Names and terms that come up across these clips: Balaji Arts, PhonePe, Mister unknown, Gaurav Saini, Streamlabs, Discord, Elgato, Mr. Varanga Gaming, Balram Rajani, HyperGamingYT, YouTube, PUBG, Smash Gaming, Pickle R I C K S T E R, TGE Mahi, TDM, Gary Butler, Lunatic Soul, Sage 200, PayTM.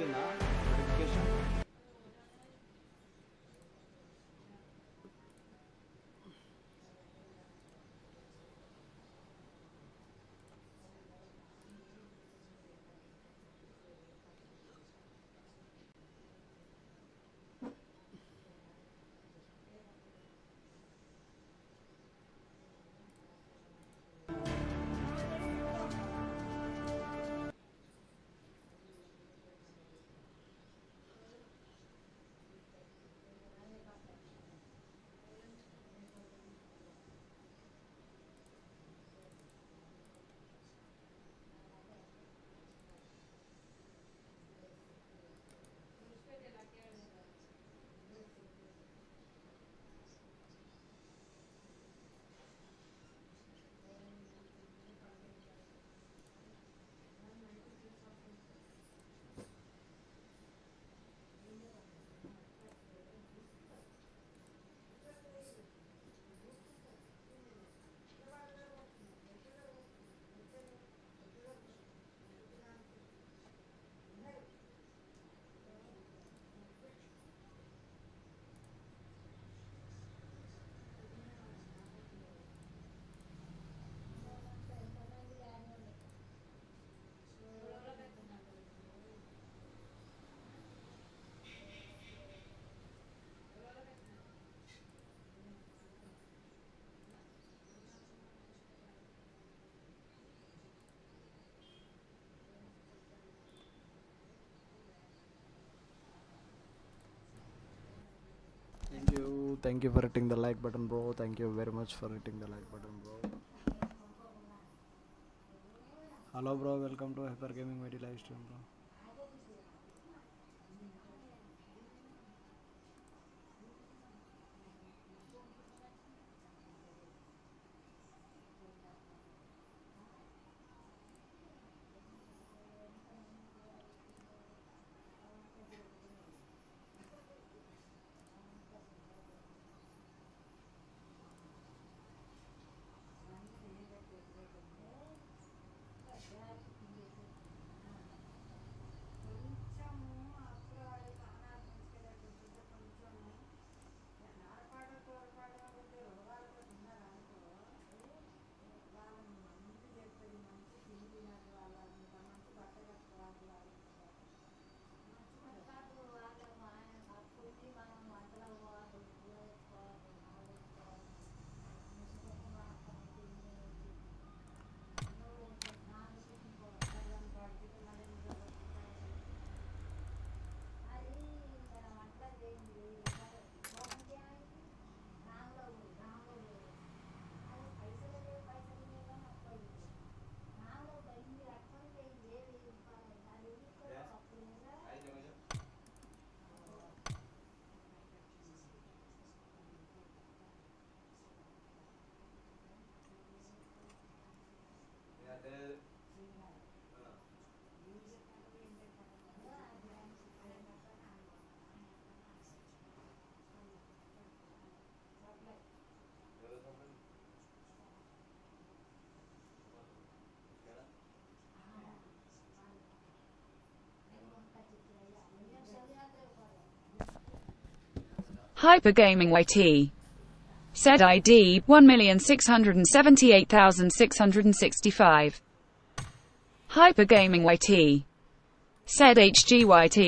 వచ్చిన notification. Thank you for hitting the like button, bro. Thank you very much for hitting the like button, bro. Hello, bro. Welcome to HyperGamingYT live stream, bro. HyperGamingYT said ID 1,678,665. HyperGamingYT said HGYT.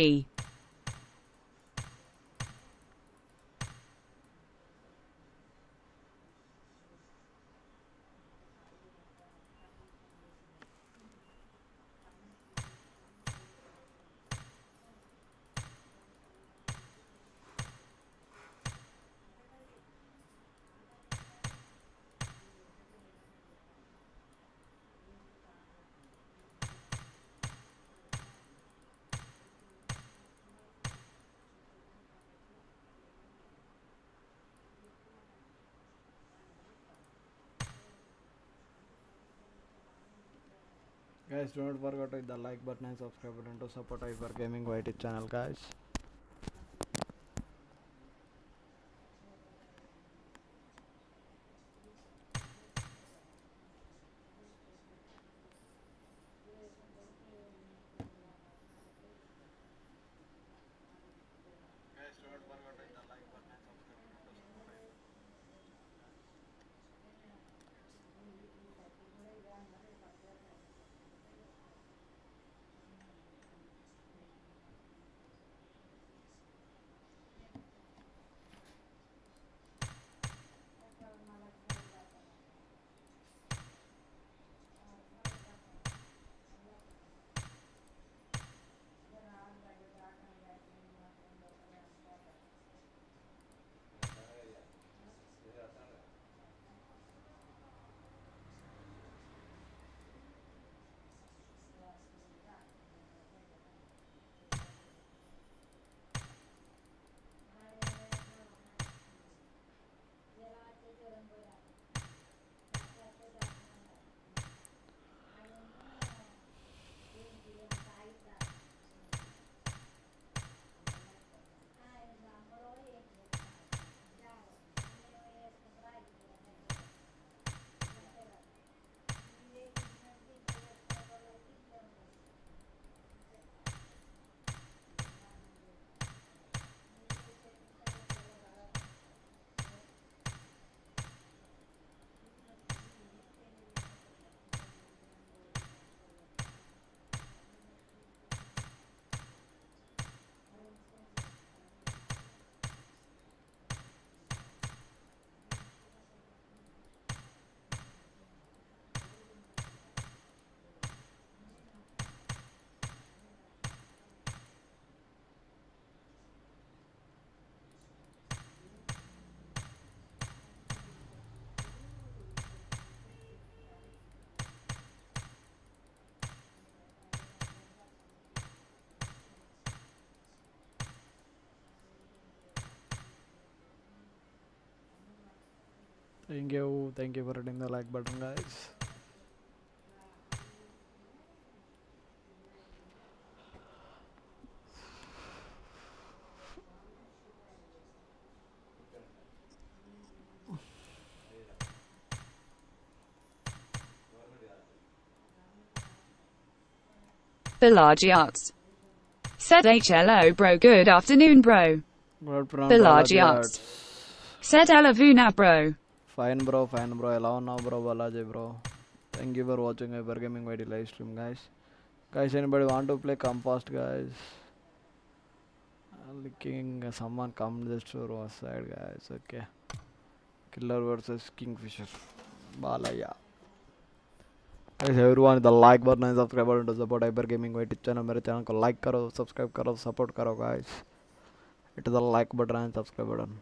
Guys, do not forget to hit the like button and subscribe button to support HyperGamingYT channel, guys. Thank you for hitting the like button, guys. Balaji Arts said HLO bro, good afternoon bro. Balaji Arts said Elavuna bro. Fine bro, allow now bro, Balaji bro. Thank you for watching HyperGamingYT live stream, guys. Guys, anybody want to play Compost, guys? I'm looking, someone come just to our side, guys. Okay. Killer versus Kingfisher. Balaya. Guys, everyone, the like button and subscribe button to support HyperGamingYT channel. मेरे channel को like करो, subscribe करो, support करो, guys. It is the like button and subscribe button.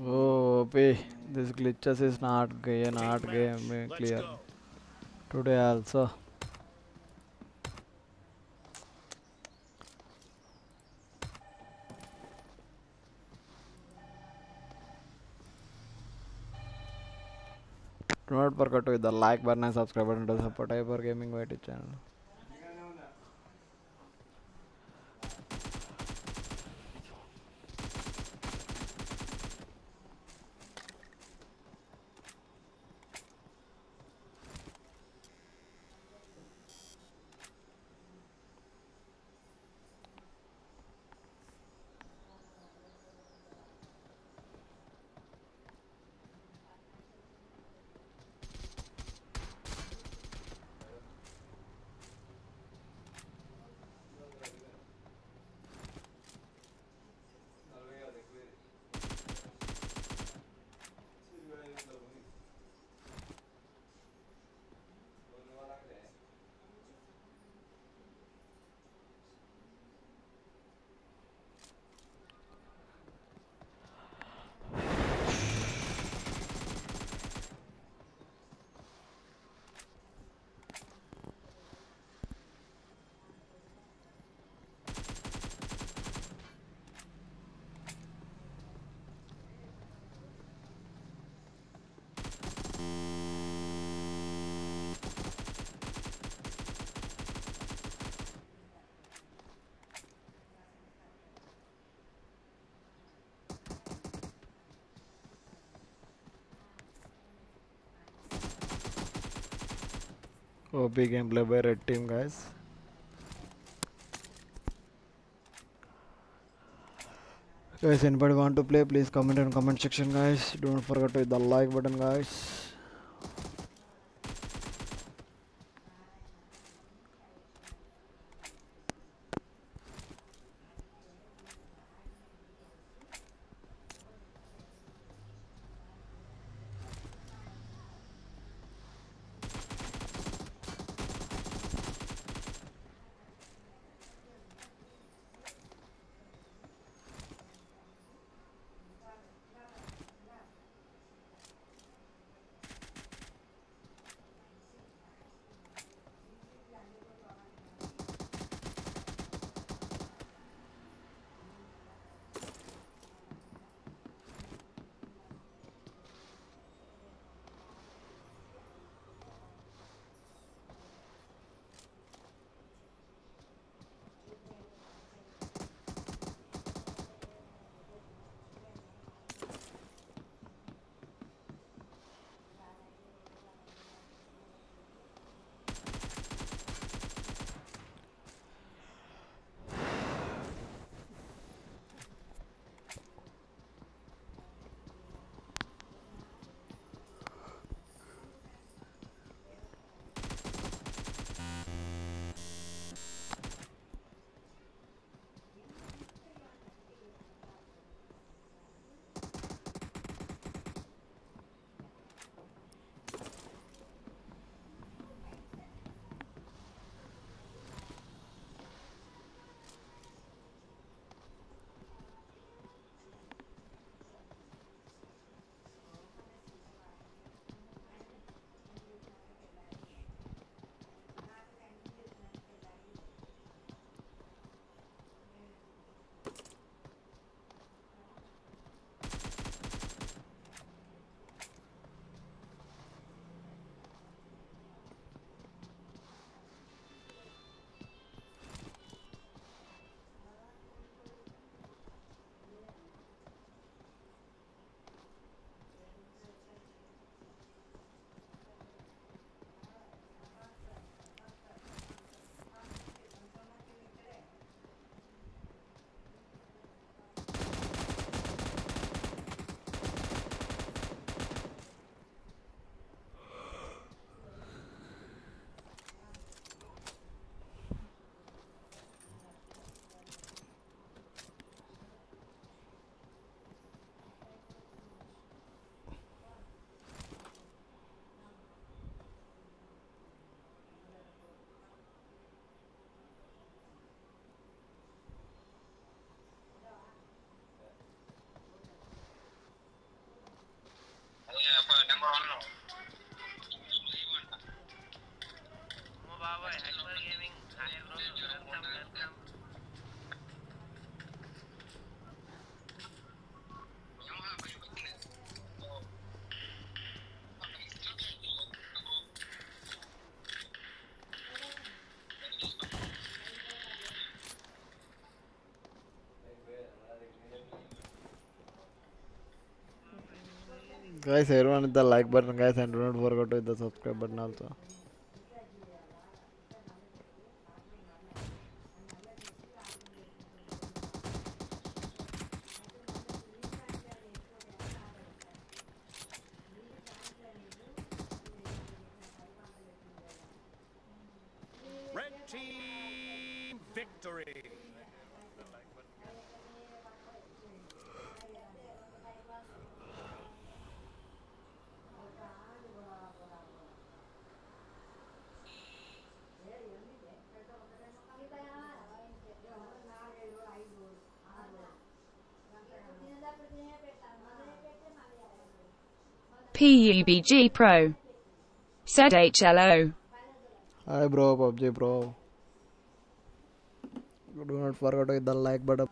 Oh, this glitches is not game clear today also. Do not forget to hit the like button and subscribe button to support HyperGamingYT channel. OP gameplay by red team, guys. Guys, anybody want to play, please comment in comment section, guys. Don't forget to hit the like button, guys. Guys, everyone hit the like button, guys, and do not forget to hit the subscribe button also. PUBG Pro said HLO. Hi bro, PUBG Pro. Do not forget to hit the like button.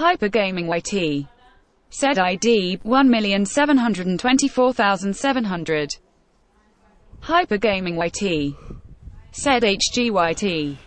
HyperGamingYT said ID 1,724,700. HyperGamingYT said HGYT.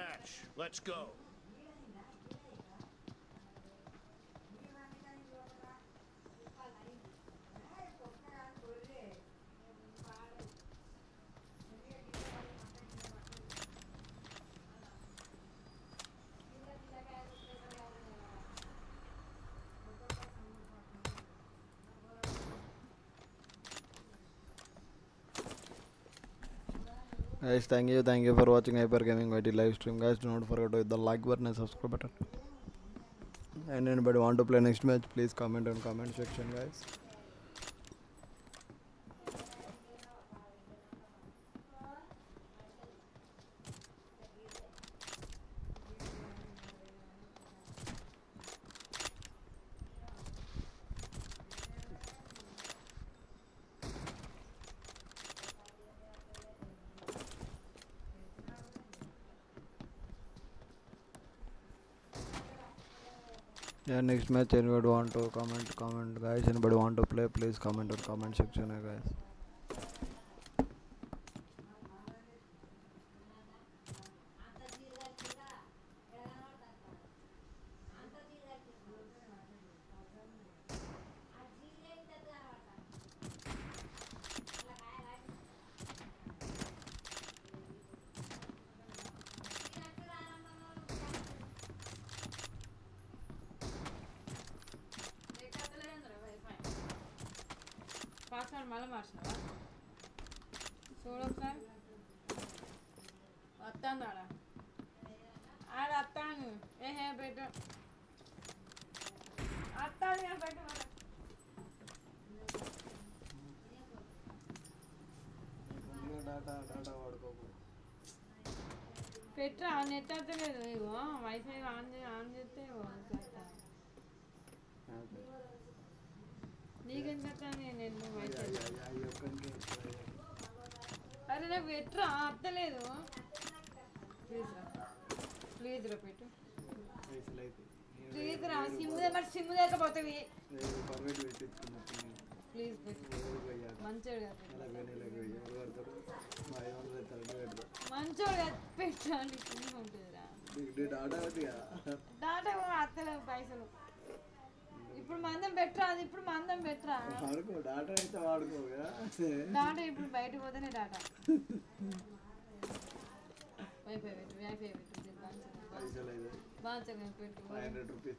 match. Let's go. Guys, thank you for watching HyperGamingYT live stream. Guys, do not forget to hit the like button and subscribe button. And anybody want to play next match, please comment on comment section, guys. Next match, anybody want to comment guys. Anybody want to play, please comment on comment section, guys. Data ఇప్పుడు బయట పోతేనే data wifi పెట్టు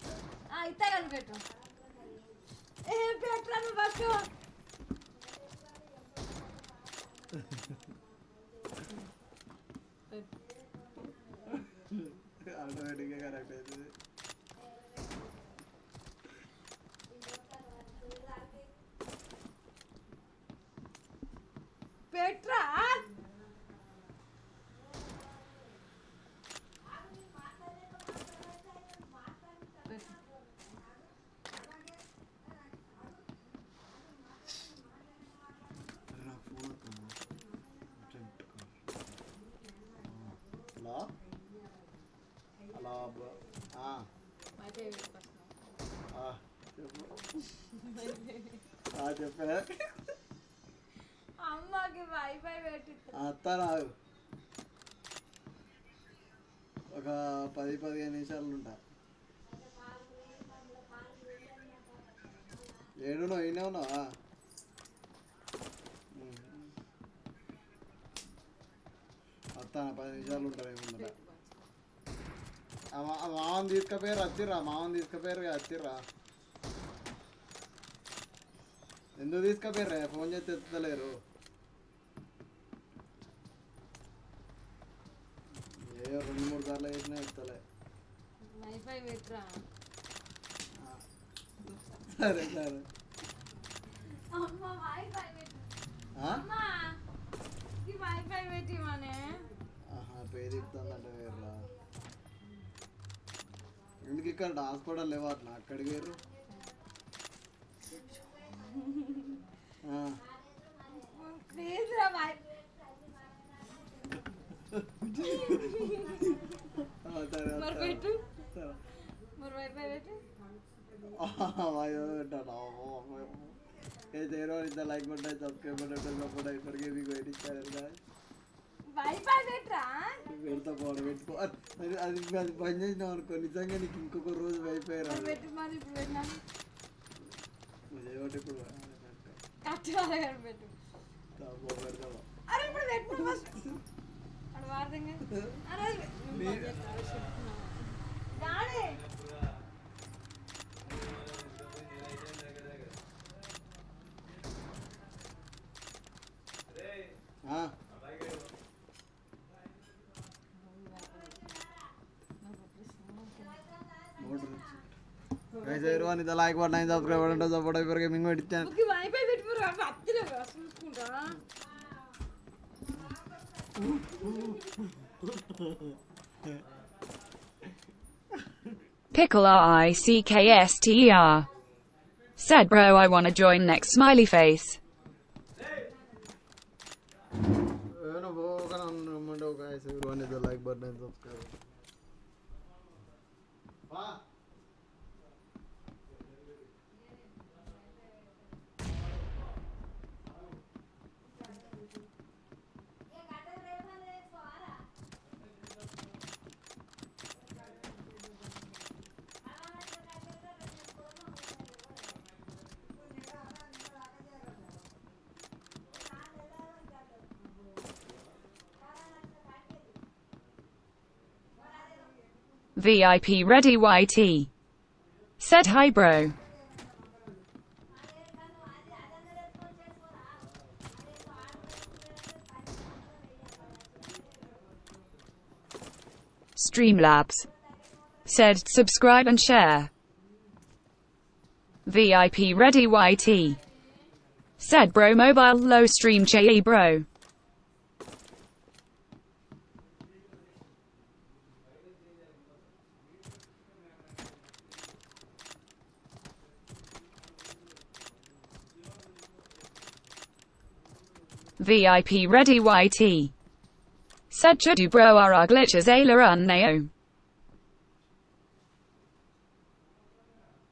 ఆటోమేటిక్గా correct అవుతుంది. Petra ఒక 10-15 నిమిషాలు ఉంటా ఏడునో అయినా ఉన్నావా అత్తాన 10 నిమిషాలు ఉంటారేముందా మామని తీసుకపోయారు అత్తిరా ఎందుకు తీసుకపోయారా ఫోన్ చేస్తే ఎత్తలేరు ఎందుకు ఇక్కడ హాస్పిటల్ లేవా అక్కడికి వేరు like button, subscribe button, support HyperGamingYT channel guys. Guys, everyone hit the like button and subscribe button to support HyperGamingYT channel. Okay, bye bye. Wait for a minute. Pickle R I C K S T E R said, "Bro, I wanna join next." Smiley face. Guys, everyone hit the like button and subscribe. VIP Ready YT said, "Hi bro." Streamlabs said, "Subscribe and share." VIP Ready YT said, "Bro, mobile low stream che bro." VIP Ready YT said, "Chudu bro are our glitches ailer unnao."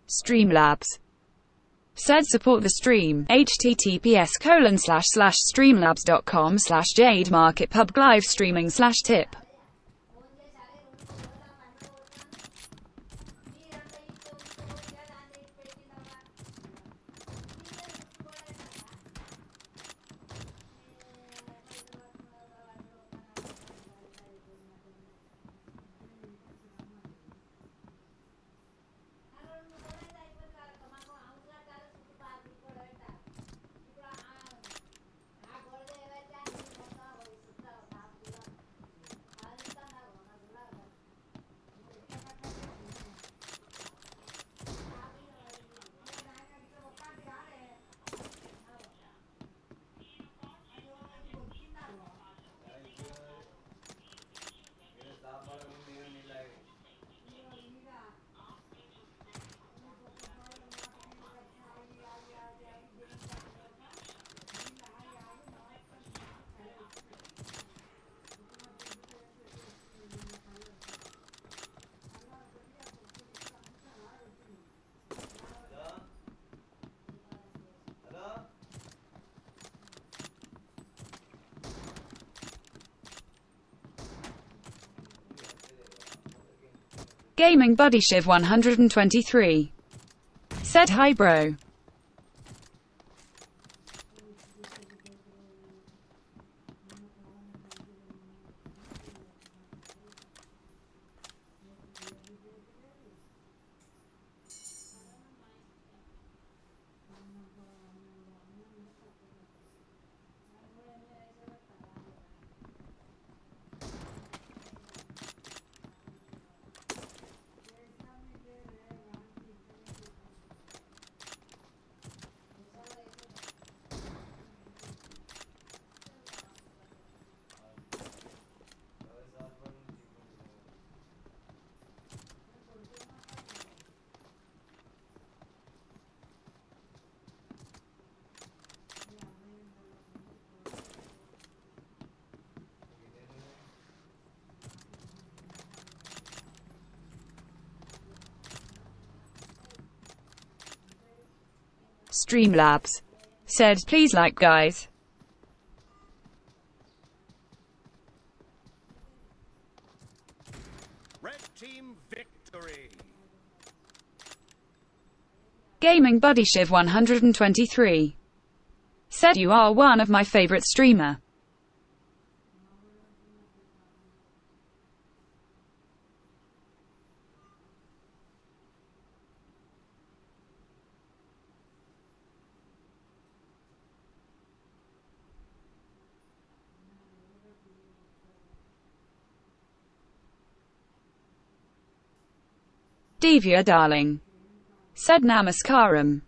Streamlabs said, "Support the stream, https://streamlabs.com/jademarketpub/livestreaming/tip. Gaming Buddy Shiv 123 said, "Hi bro." Streamlabs said, "Please like guys." Gaming Buddy Shiv 123 said, "You are one of my favorite streamer. Divya darling," said Namaskaram.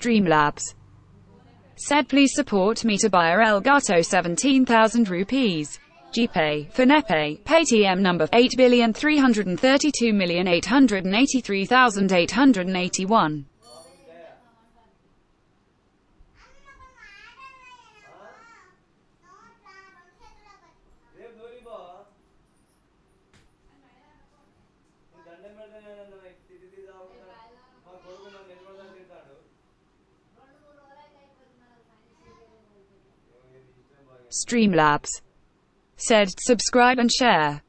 Streamlabs said, "Please support me to buy a Elgato 17,000 rupees. GPay, PhonePe, PayTM number 8,332,883,881. Streamlabs said, "Subscribe and share."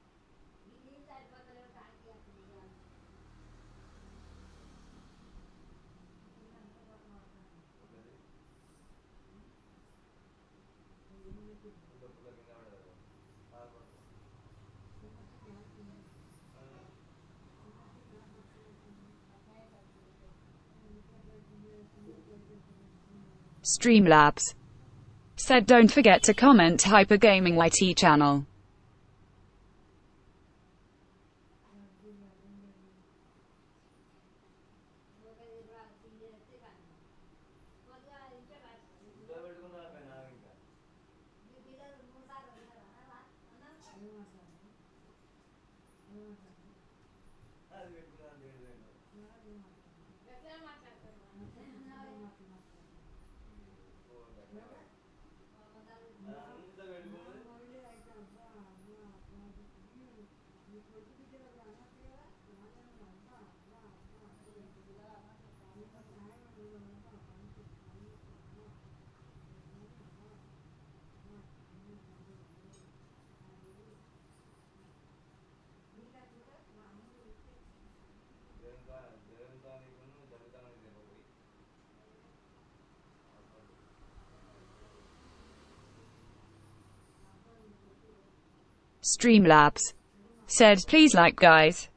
Streamlabs said, "Don't forget to comment HyperGamingYT channel." Streamlabs said, "Please like guys."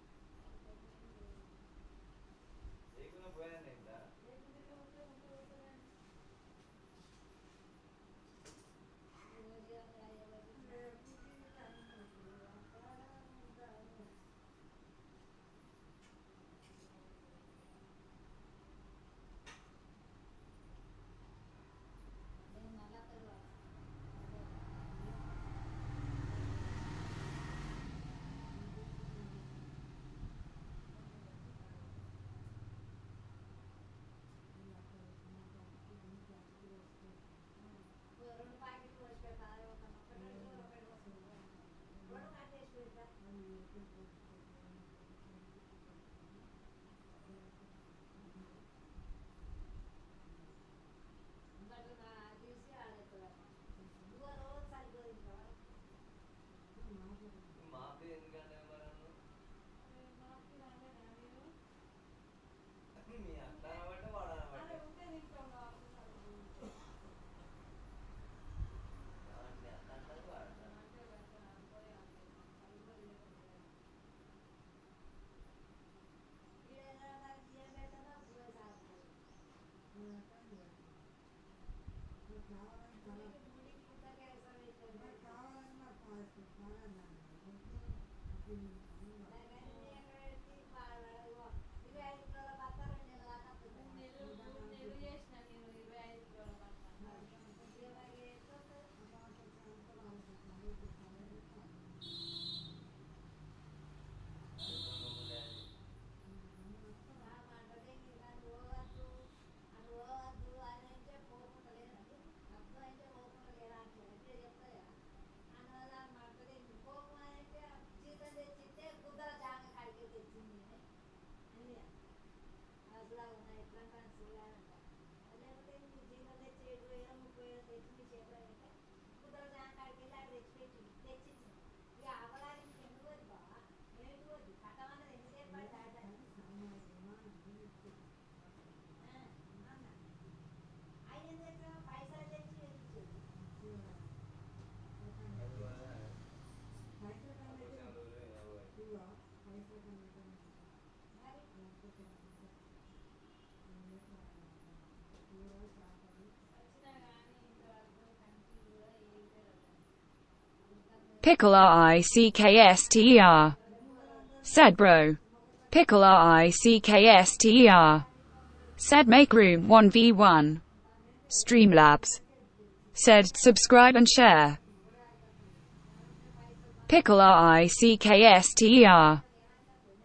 Pickle R I C K S T E R. Sad bro. Pickle R I C K S T E R. Sad make room 1v1. Streamlabs. Said subscribe and share. Pickle R I C K S T E R.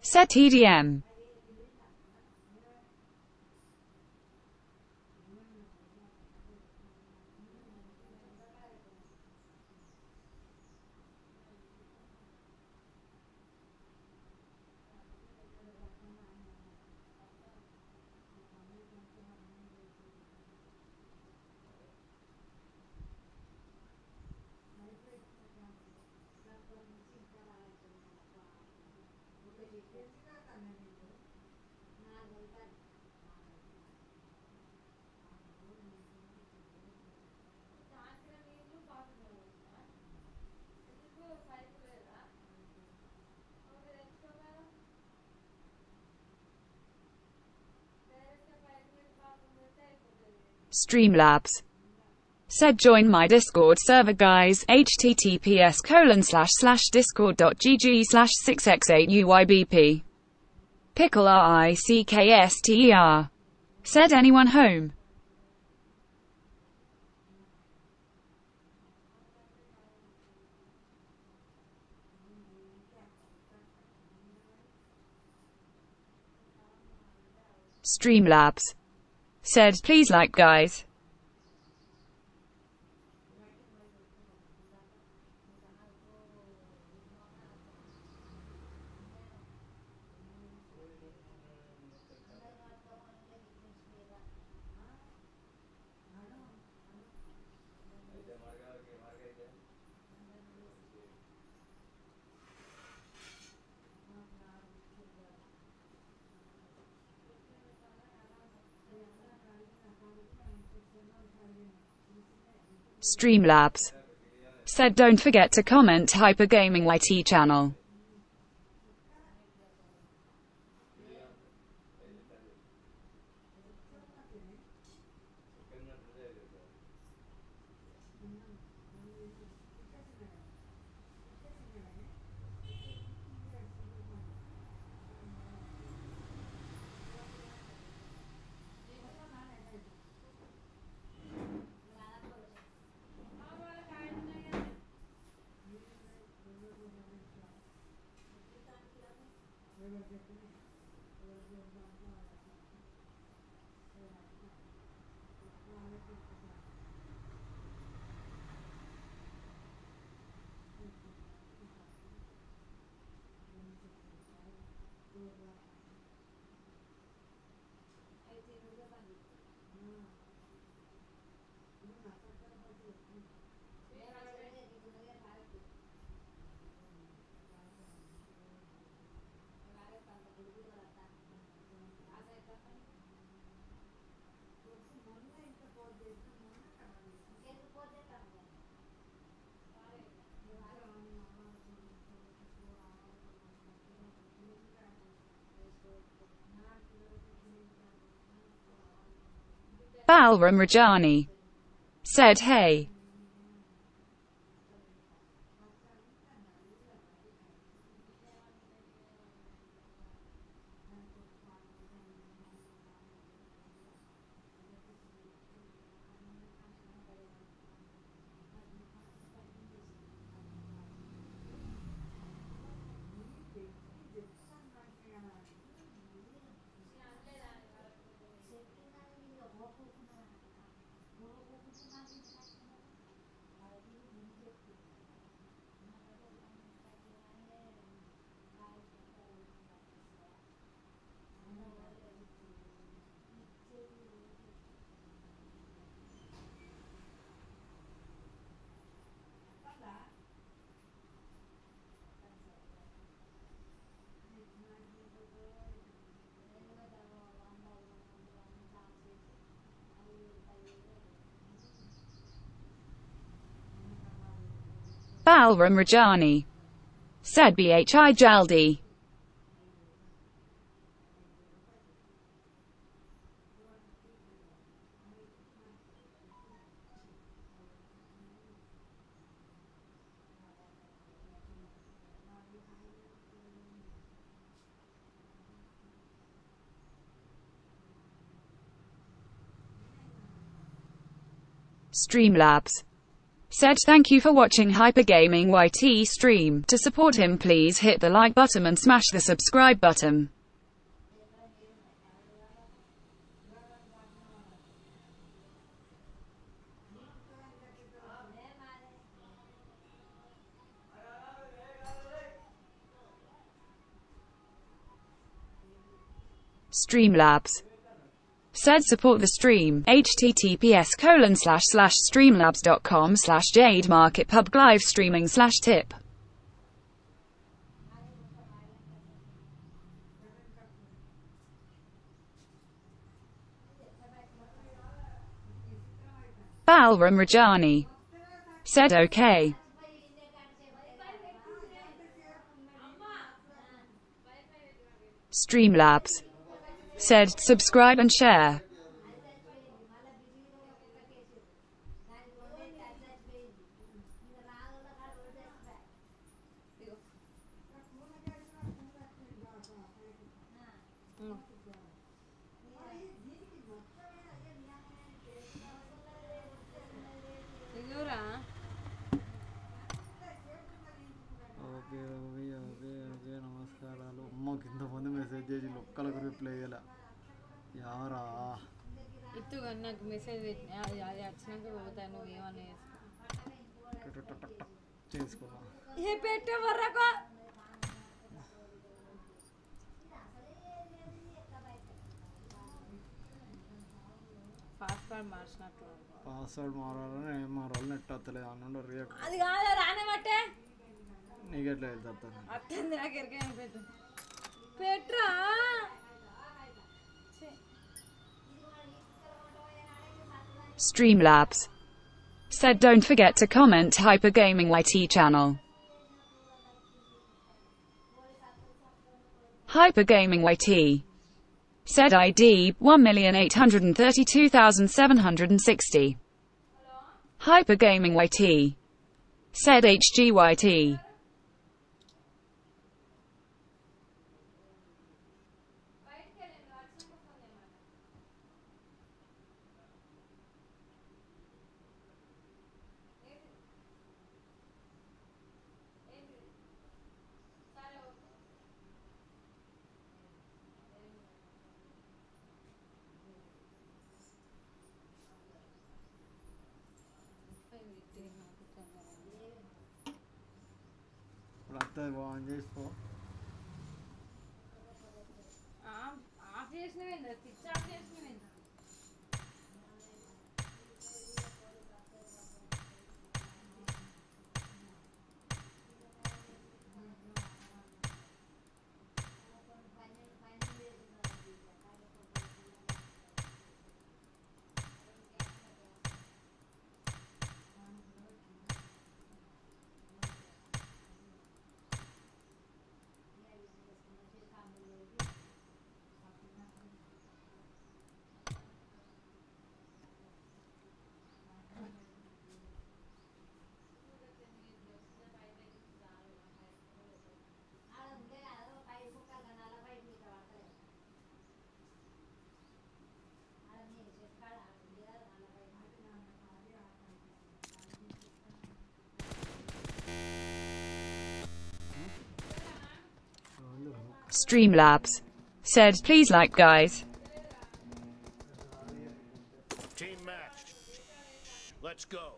Said TDM. Streamlabs. Said join my Discord server guys, https://discord.gg/6x8uybp. Pickle R I C K S T E R. Said anyone home? Streamlabs. Said please like guys. Streamlabs. Said don't forget to comment HyperGamingYT channel. Balram Rajani. Said hey. Balram Rajani said Bhi Jaldi. Streamlabs said thank you for watching HyperGamingYT stream. To support him, please hit the like button and smash the subscribe button. Streamlabs said support the stream, https://streamlabs.com/jademarketpub/livestreaming/tip. Balram Rajani said okay. Streamlabs said subscribe and share. Password Streamlabs said don't forget to comment HyperGamingYT channel. HyperGamingYT said ID 1,832,760. HyperGamingYT said HGYT. Streamlabs said please like guys. Team match. Let's go.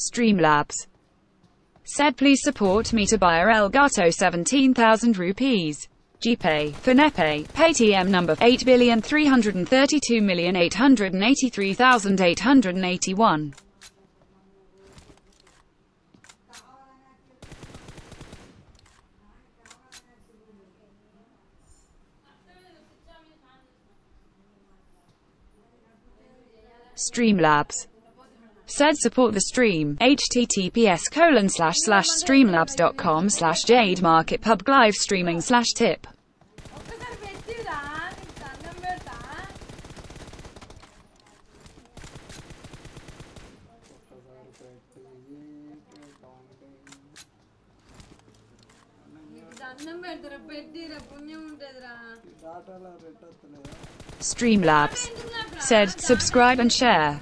Streamlabs said, please support me to buy a Elgato 17,000 rupees. GPay, PhonePe, PayTM number 8,332,883,881. Streamlabs said support the stream, https://streamlabs.com/jademarketpub/livestreaming/tip. Streamlabs said subscribe and share.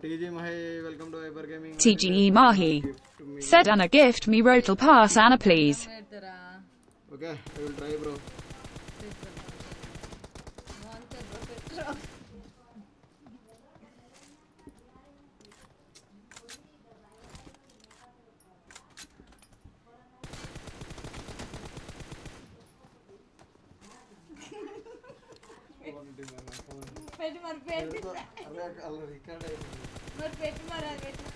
TGE Mahi, welcome to HyperGaming. TGE Mahi said, Anna gift me rotal pass, Anna please. Okay, I will try, bro. पेट मर पेट अरे अल record है मर पेट मरा बेटा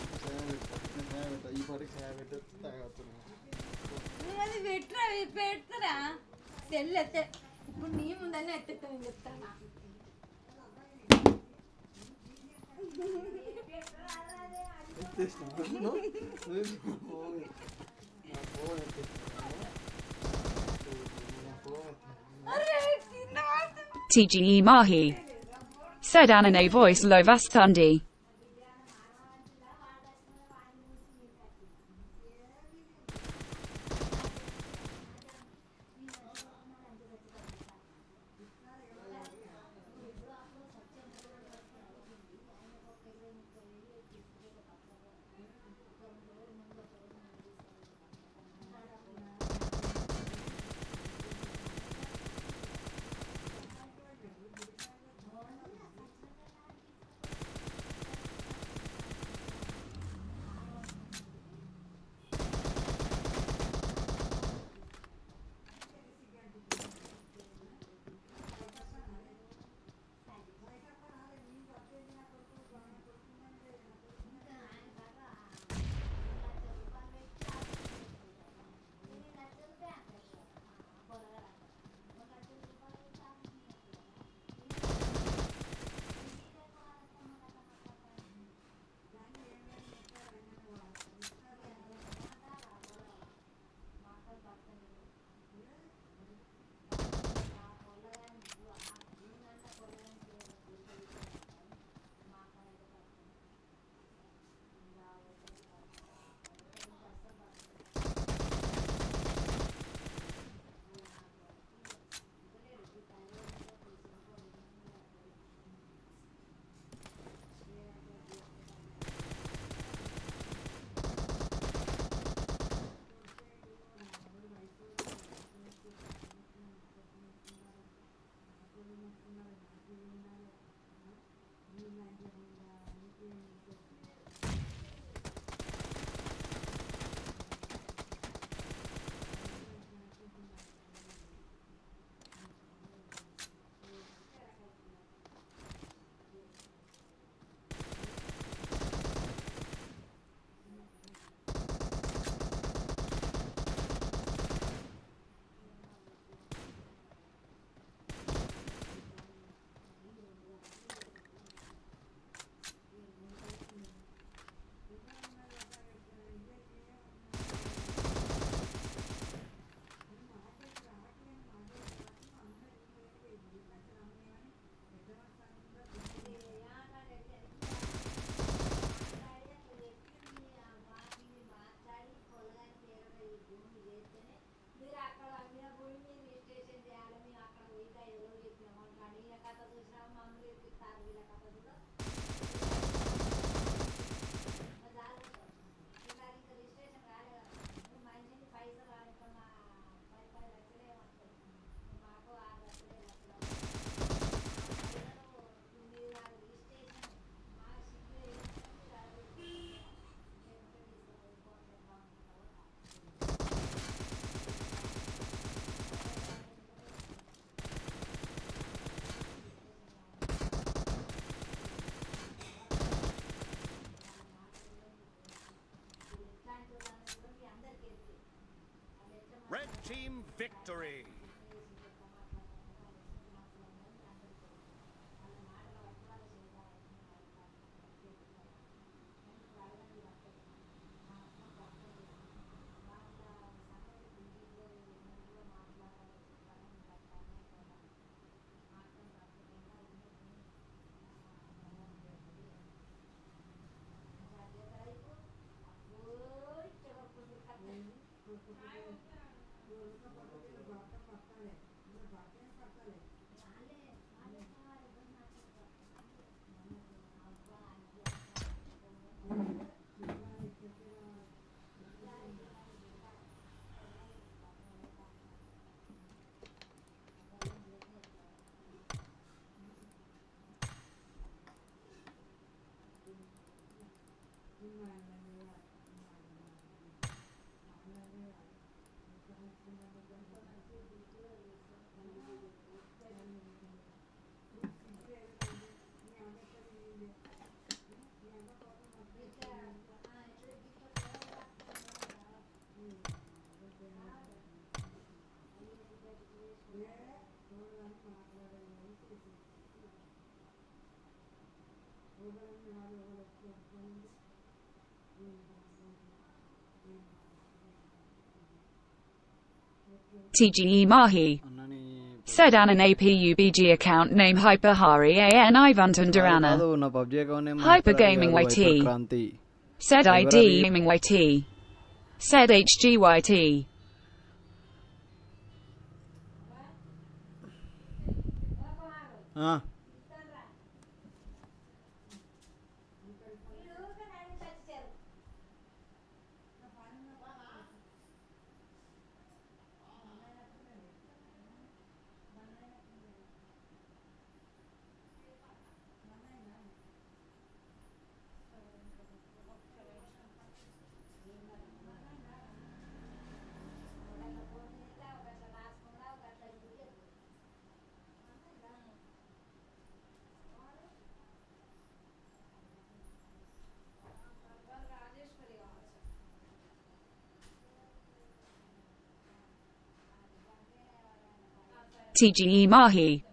मैं बेटा ये परीक्षा है बेटा तागत नहीं वाली बेटा बेटरा सेल लेते इप्पुड़ नी मुंदने एत्तुतानु చెప్తానా ఎత్తేస్తాను TGE Mahi said anime voice Lovas Thundi. Red team victory. TGE Mahi said an APUBG account name Hyperhari AN Ivantan Durana. HyperGamingYT said ID GamingYT said HGYT. TGE Mahi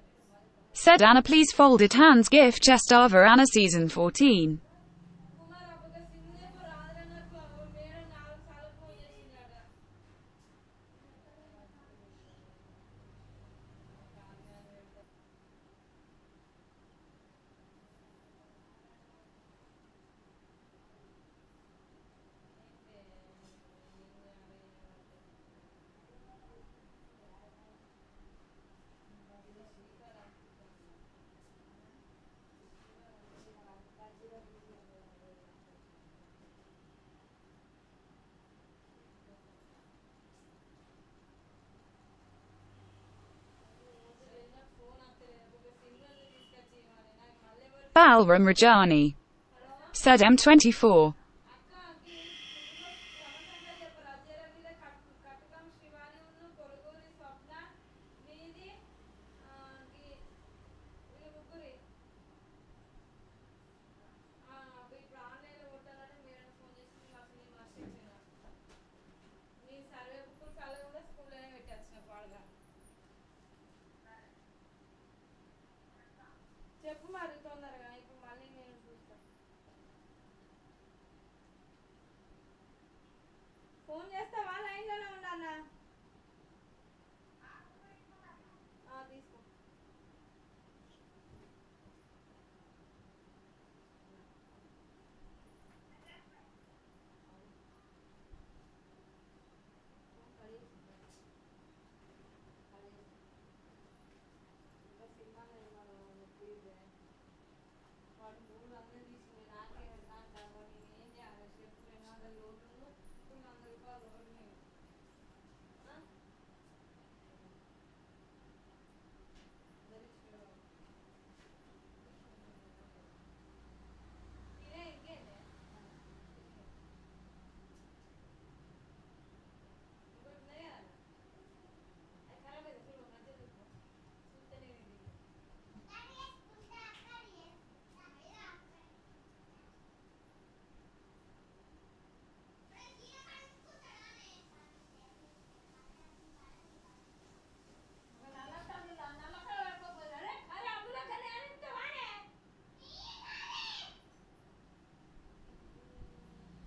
said Anna please folded hands gift chest Ava Anna season 14. Balram Rajani said M24.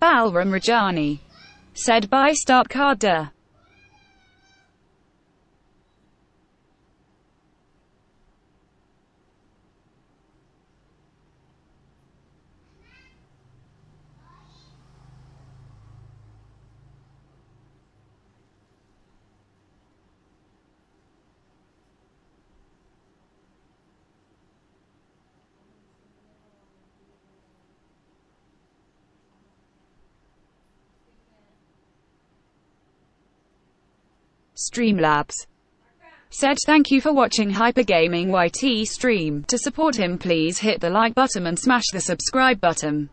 Balram Rajani said by Start Karda. Streamlabs said thank you for watching HyperGamingYT stream. To support him please hit the like button and smash the subscribe button.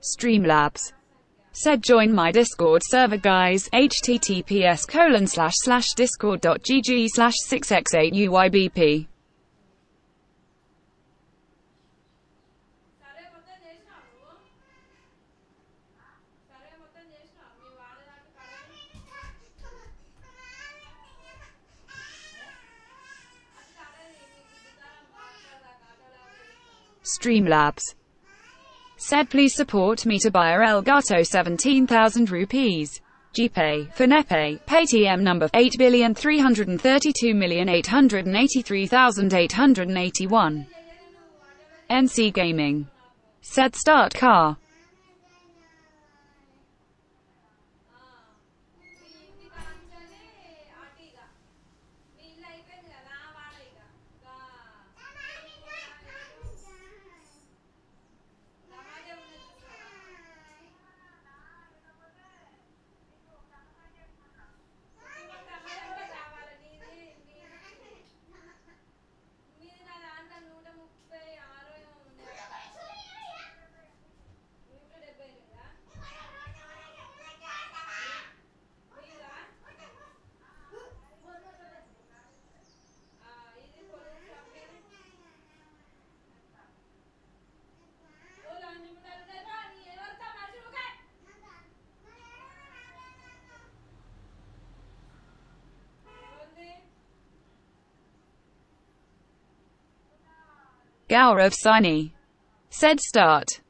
Streamlabs said join my Discord server guys, https://discord.gg/6x8uybp. Streamlabs said please support me to buy a Elgato 17,000 rupees. GPay, PhonePe, PayTM number 8,332,883,881. NC Gaming said start car. Gaurav Saini said start.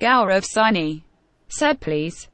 Gaurav Saini said please.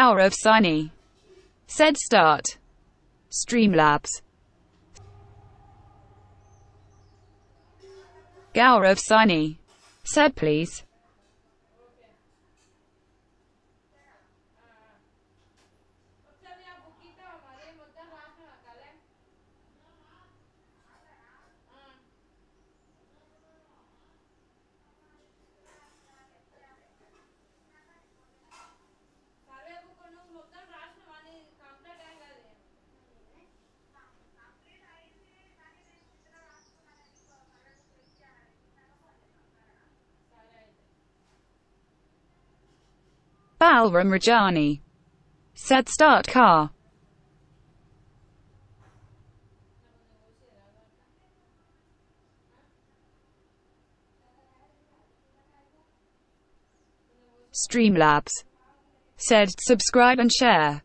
Gaurav Saini said start. Streamlabs. Gaurav Saini said please. Balram Rajani said start car. Streamlabs said subscribe and share.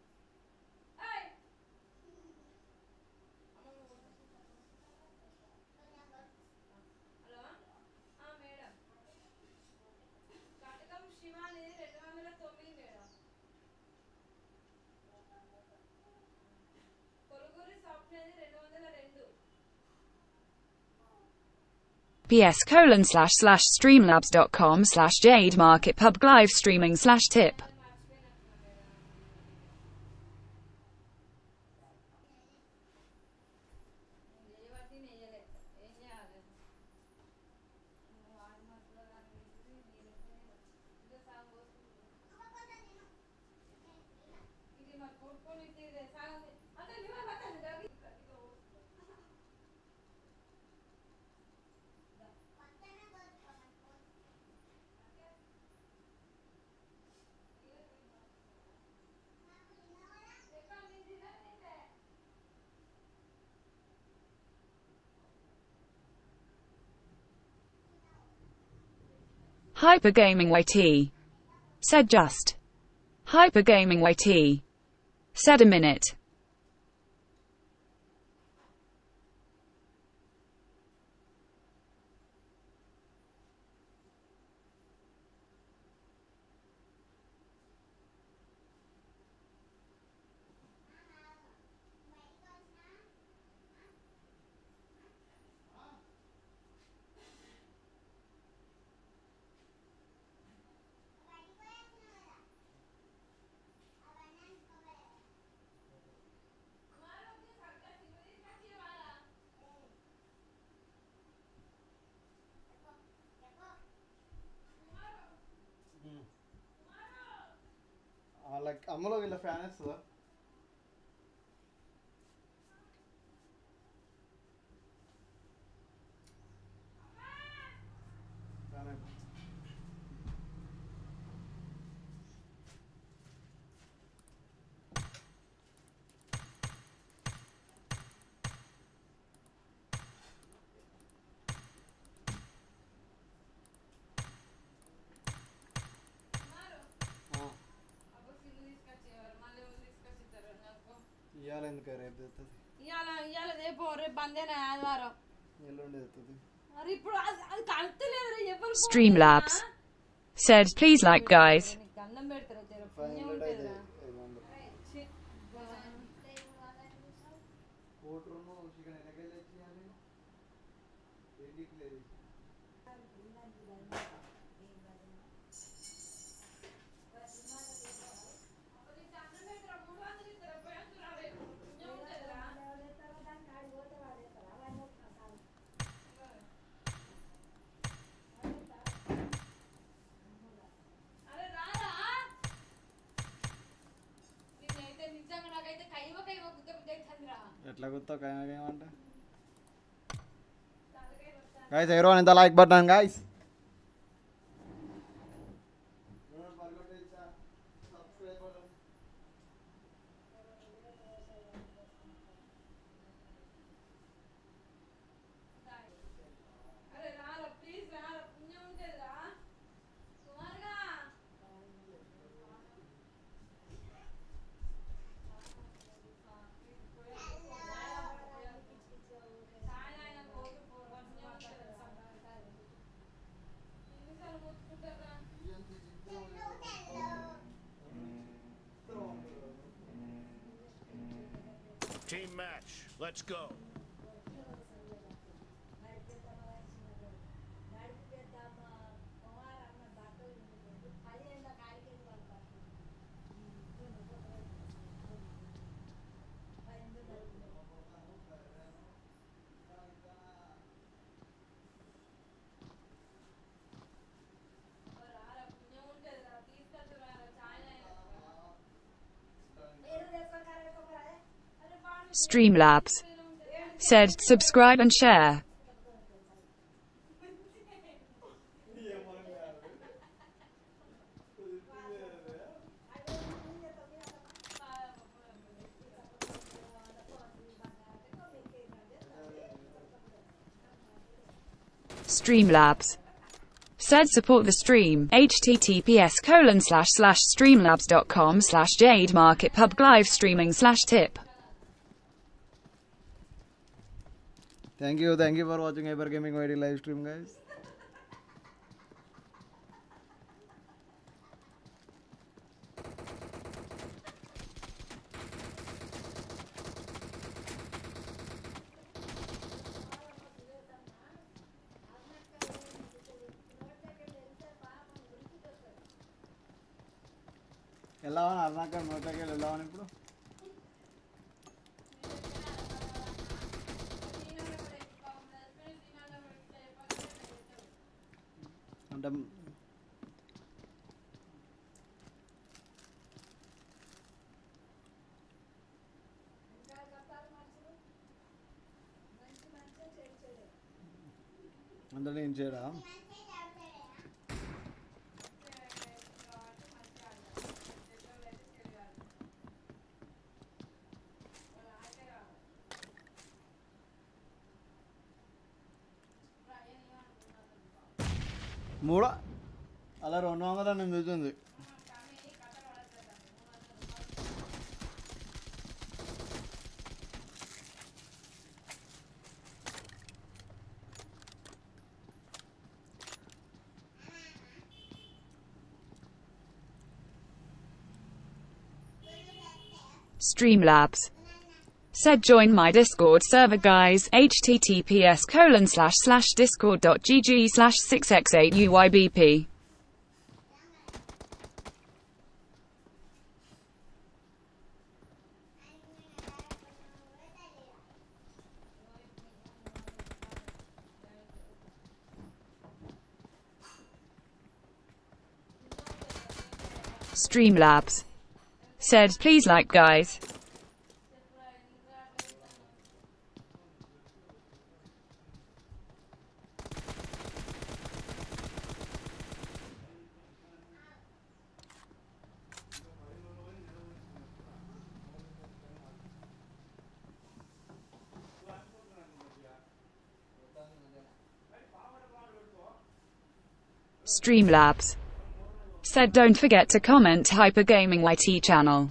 ps://streamlabs.com/jademarketpub/livestreaming/tip HyperGamingYT said just. HyperGamingYT said a minute. Like amalo illa fan astuda याला इनका rape देता थी याला याला rape और rape बंदे ना आज वारो ये लोंडे देता थी अरे पुरा आज कालते ले रे ये पर Streamlabs said please like guys guys, everyone in the like button, guys. Team match, let's go. Streamlabs said subscribe and share. Streamlabs said support the stream. https://streamlabs.com/jademarketpub/livestreaming/tip. Thank you for watching HyperGamingYT live stream, guys. అంటే నేను చేయడా మూడ అలా రెండు వందల నేను చూస్తుంది Streamlabs said join my Discord server guys, https://discord.gg/6x8UYBP. Streamlabs said please like guys. Streamlabs said don't forget to comment HyperGamingYT channel.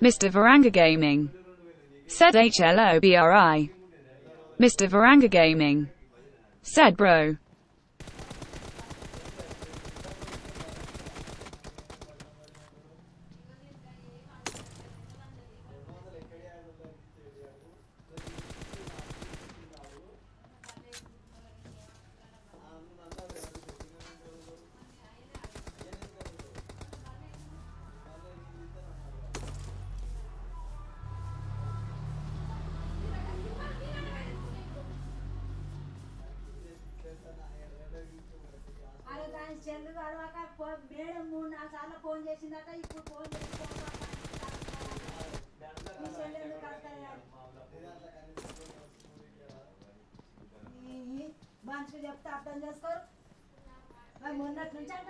Mr. Varanga Gaming said HLOBRI. Mr. Varanga Gaming said bro.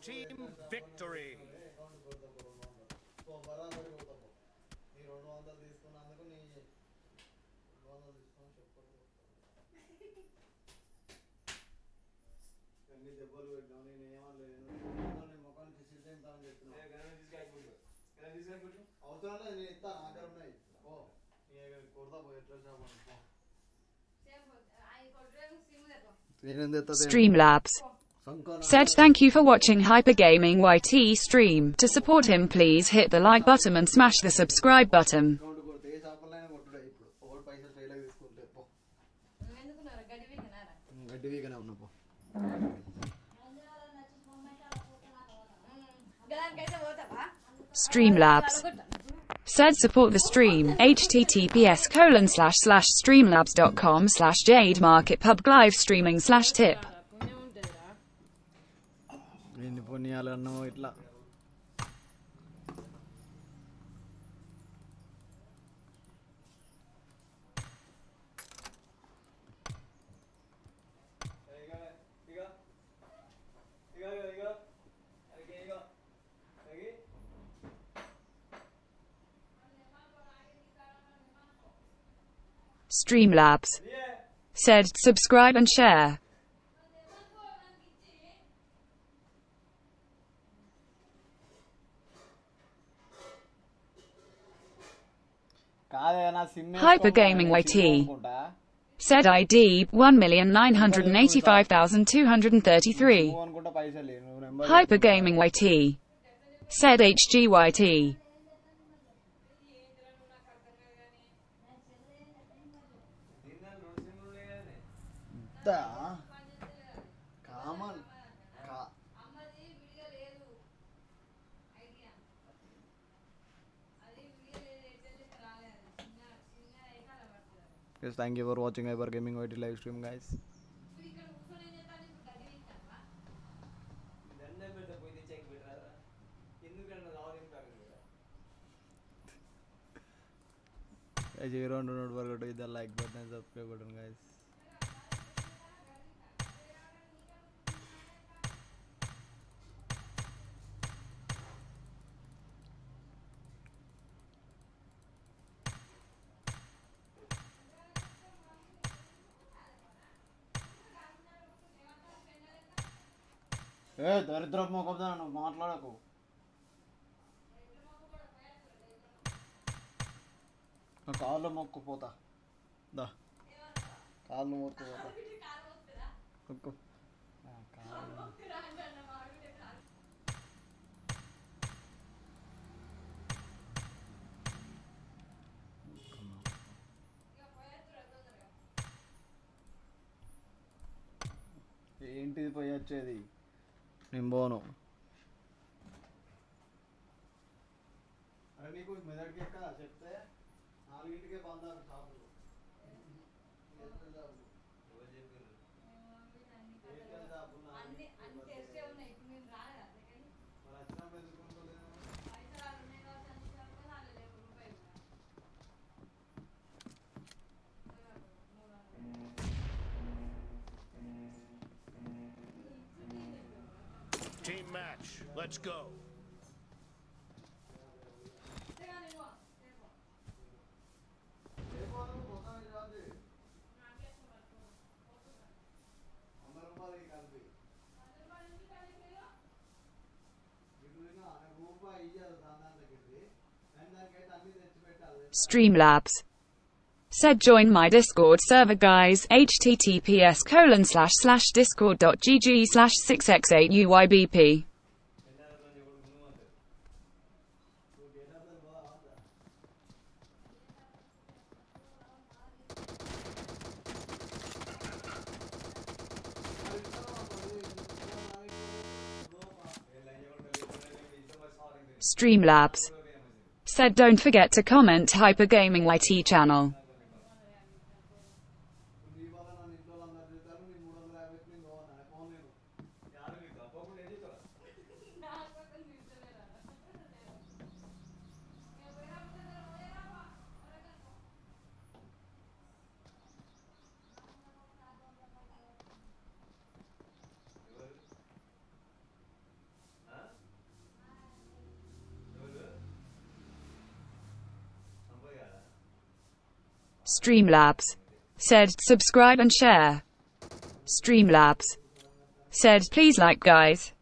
Team victory. Streamlabs said thank you for watching HyperGamingYT stream. To support him, please hit the like button and smash the subscribe button. Streamlabs said support the stream. https://streamlabs.com/jademarketpub/livestreaming/tip. ఇట్లా Streamlabs said subscribe and share. HyperGamingYT said ID 1,985,233. HyperGamingYT said HGYT. Yes, thank you for watching HyperGamingYT live stream, guys. Guys, you don't forget to hit the like button and subscribe button, guys. దరిద్రపు మొక్కదా నువ్వు మాట్లాడకు. కాళ్ళు మొక్కుపోతా, కాళ్ళు మొక్కుపోతా. ఏంటిది పోయి వచ్చేది? నింబోను అరే నీకు మెదడుకి ఎక్కడ చెప్తే Team match, let's go. Streamlabs said, join my Discord server guys, https://discord.gg/6x8uybp. Streamlabs said, don't forget to comment HyperGamingYT channel. Streamlabs said, subscribe and share. Streamlabs said, please like guys.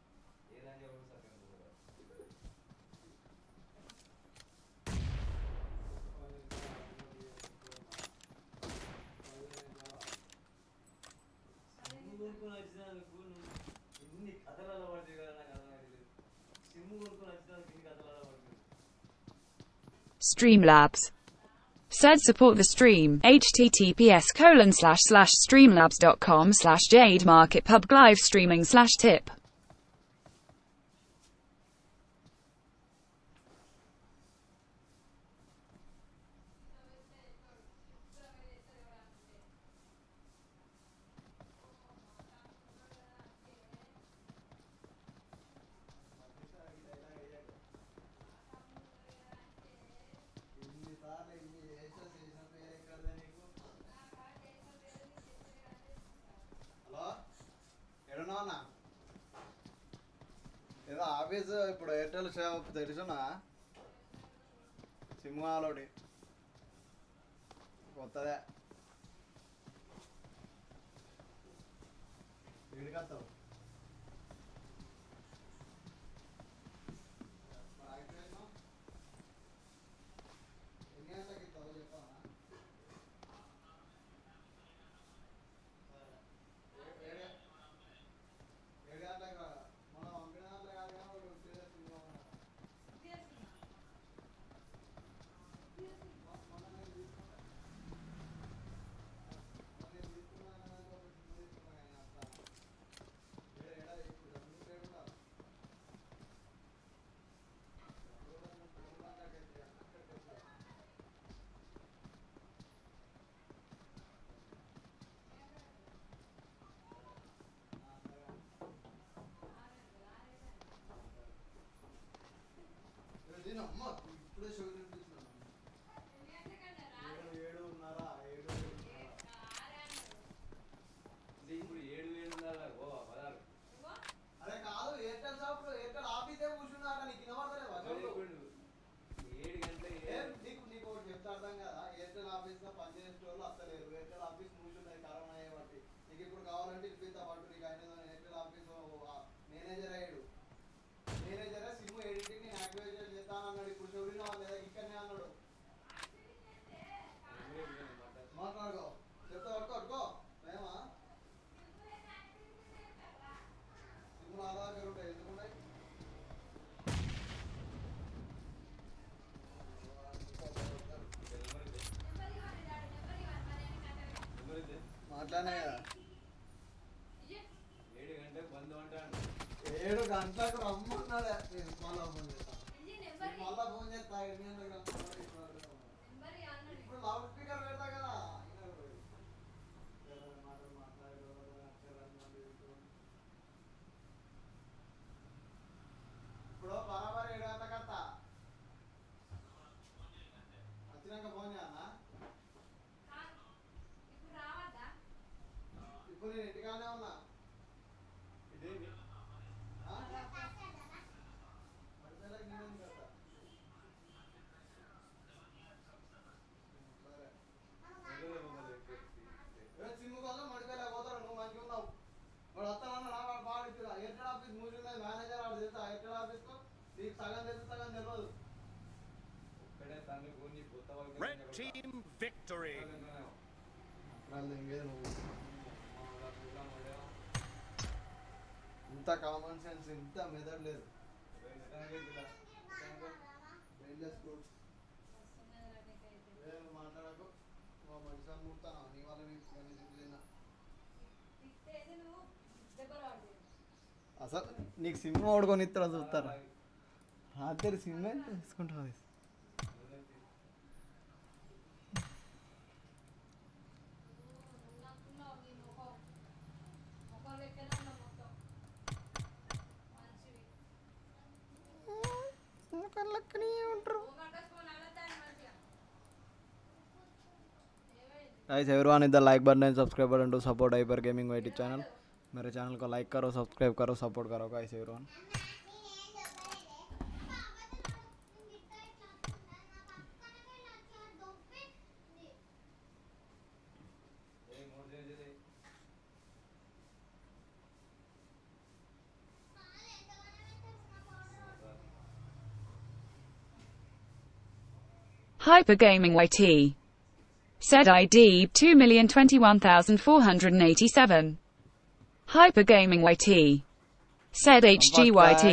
Streamlabs said, support the stream, https://streamlabs.com/jademarketpub/livestreaming/tip. Team victory. Common sense in the middle. అసలు నీకు SIM ఓడుకొని ఇస్తారా చూస్తారా ఆఖరి SIM తీసుకుంటావా Guys, everyone hit the like button and subscribe button to support HyperGamingYT channel. मेरे channel को like करो, subscribe करो, सपोर्ट करो guys everyone. HyperGamingYT said ID 2,021,487. HyperGamingYT said HGYT.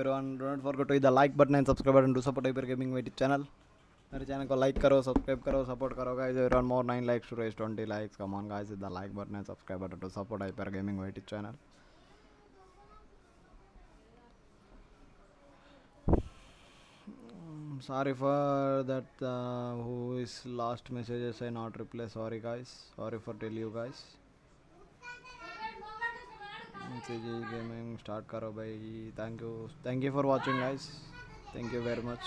Everyone, don't forget to hit the like button and subscribe button to support HyperGamingYT channel. मेरे channel को like करो, subscribe करो, support करो guys everyone. More 9 likes to raise 20 likes. Come on guys, hit the like button and subscribe button to support HyperGamingYT channel. Sorry for that who is last messages I not reply. Sorry guys, sorry for tell you guys. TGE Gaming start karo bhai. Thank you for watching guys, thank you very much.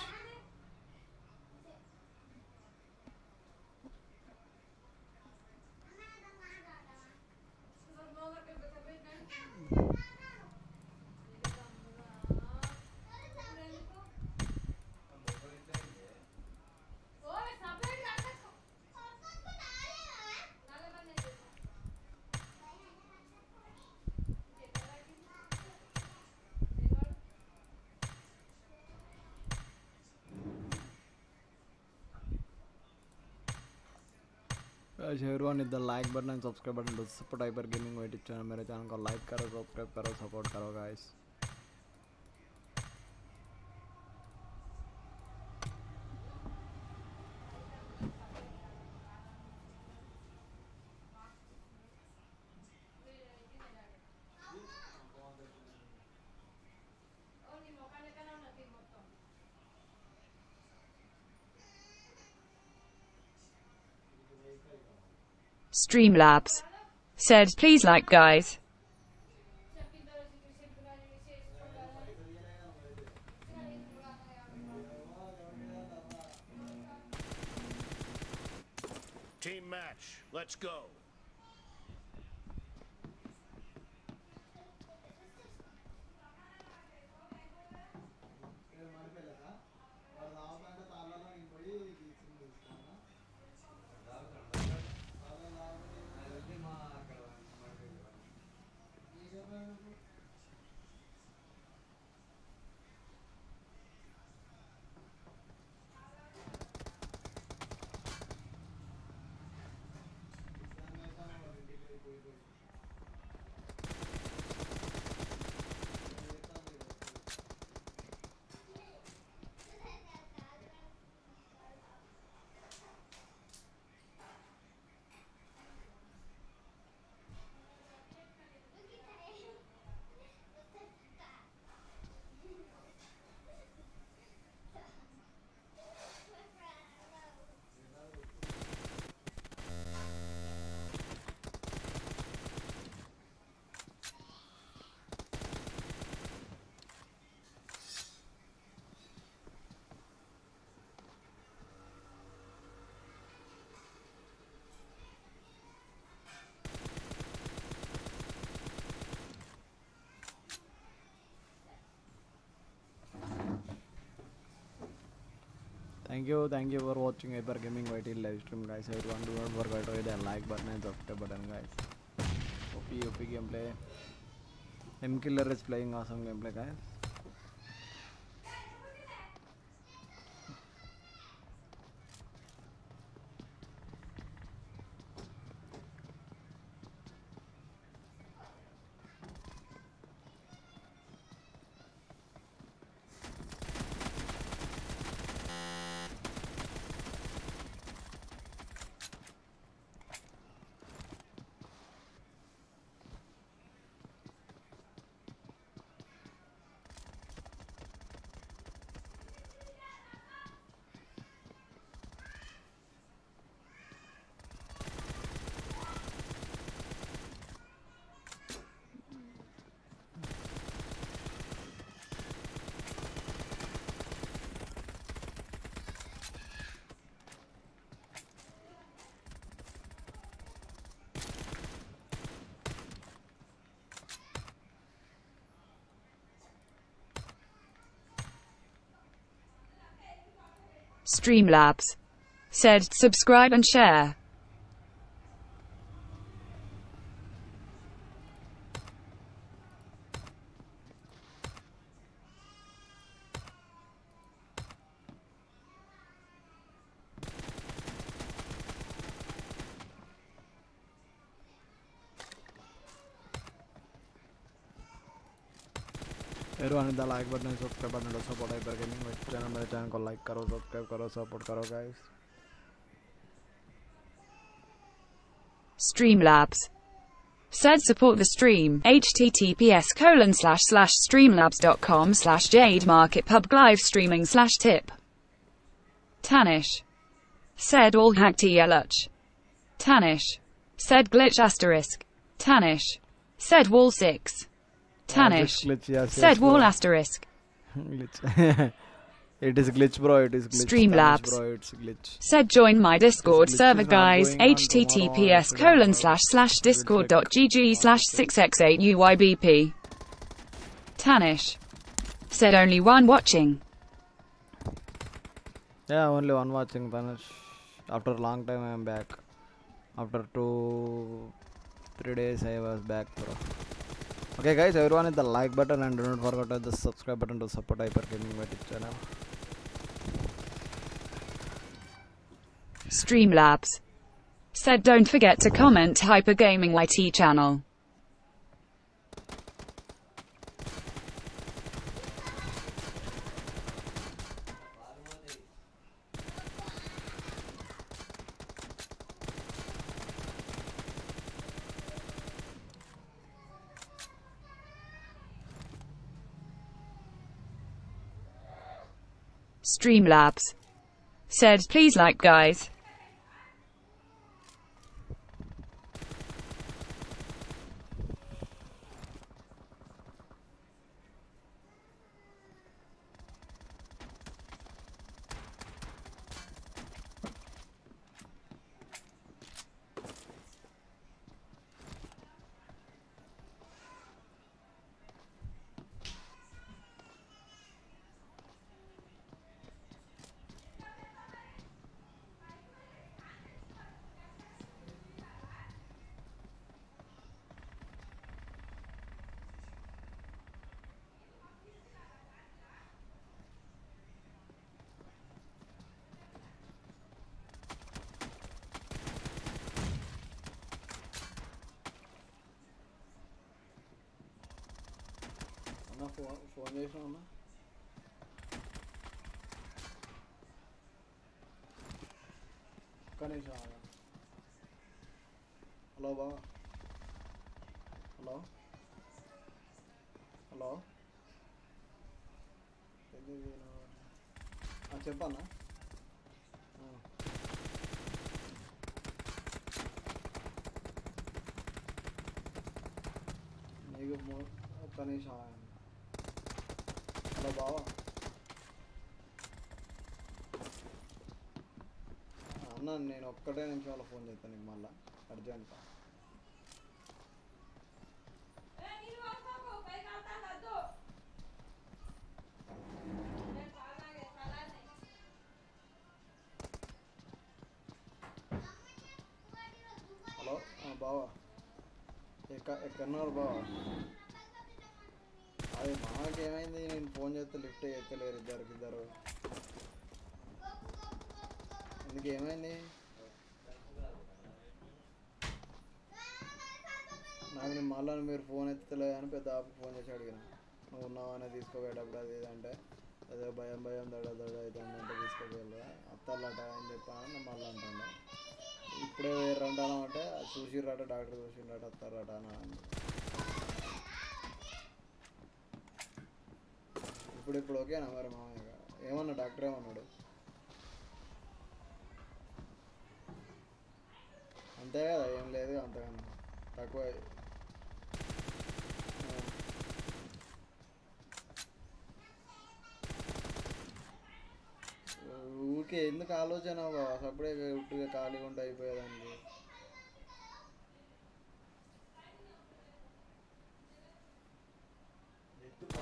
Everyone hit the like button and subscribe button to support HyperGamingYT channel. मेरे channel को like करो, subscribe करो, support करो guys. Streamlabs said please like guys. Team match, let's go. Thank you for watching HyperGamingYT live stream guys. Everyone do not forget to hit the like button and subscribe button guys. OP gameplay. M Killer is playing awesome gameplay guys. Streamlabs said, subscribe and share. everyone in the like button and subscribe button to support HyperGaming channel. मेरे channel को like करो, subscribe करो, support करो guys. Streamlabs said support the stream. https://streamlabs.com/jademarketpub/livestreaming/tip. Tanish said all hack TLH. Tanish said glitch *. Tanish said wall 6. Tanish glitch, yes, said yes, wall *. Glitch. It is glitch bro, it is glitch. Streamlabs Tanish, bro, it's glitch. Said join my Discord server guys, https://discord.gg/6x8uybp. Tanish said only one watching. Yeah, only one watching Tanish. After a long time I am back. After 2-3 days I was back bro. Okay guys, everyone hit the like button and do not forget the subscribe button to support HyperGamingYT channel. Streamlabs said don't forget to comment HyperGamingYT channel. Streamlabs said please like guys. Hello, hello, hello. Hello, నేను ఒక్కటే నిమిషాల phone చేస్తాను నీకు మళ్ళా urgent గా ఏ నీ వస్తాకో పై కాల్తా నద్దు నేను బాగాగే సలానే hello ఆ బావా ఎక్కన్నారు బావా అరే మాకే ఏమైంది నేను ఫోన్ చేస్తే లిఫ్ట్ చేయలేరు ఇద్దరు in the game ani nagni mallan meer phone ettale ani pedda phone chesi adigina nu unnavane teeskovedappudu adi edante ado bayam bayam dada dada idante teeskovella attallata ani cheppana mallan antanda ippude verandana ante choosirata doctor choosirata attarata ana ippudu okay na mari mamaga emonna doctor emannadu అంతే కదా ఏం లేదు అంతకన్నా తక్కువ ఊరికే ఎందుకు ఆలోచన అప్పుడే ఉట్టుగా ఖాళీగా ఉంటే అయిపోయేదానికి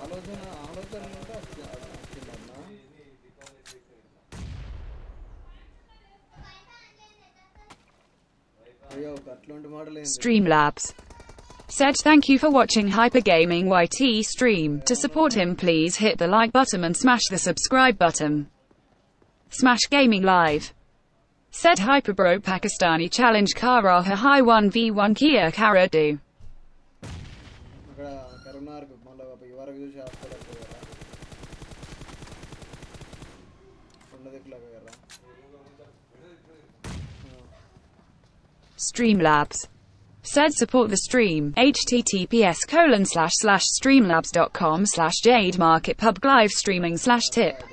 ఆలోచన ఆలోచన అంటే వచ్చిందన్నా Streamlabs said thank you for watching HyperGamingYT stream. To support him, please hit the like button and smash the subscribe button. Smash Gaming Live said Hyperbro Pakistani challenge Kara Hai 1v1 Kia Kara do. Streamlabs said support the stream. https://streamlabs.com/jademarketpublivestreaming/tip.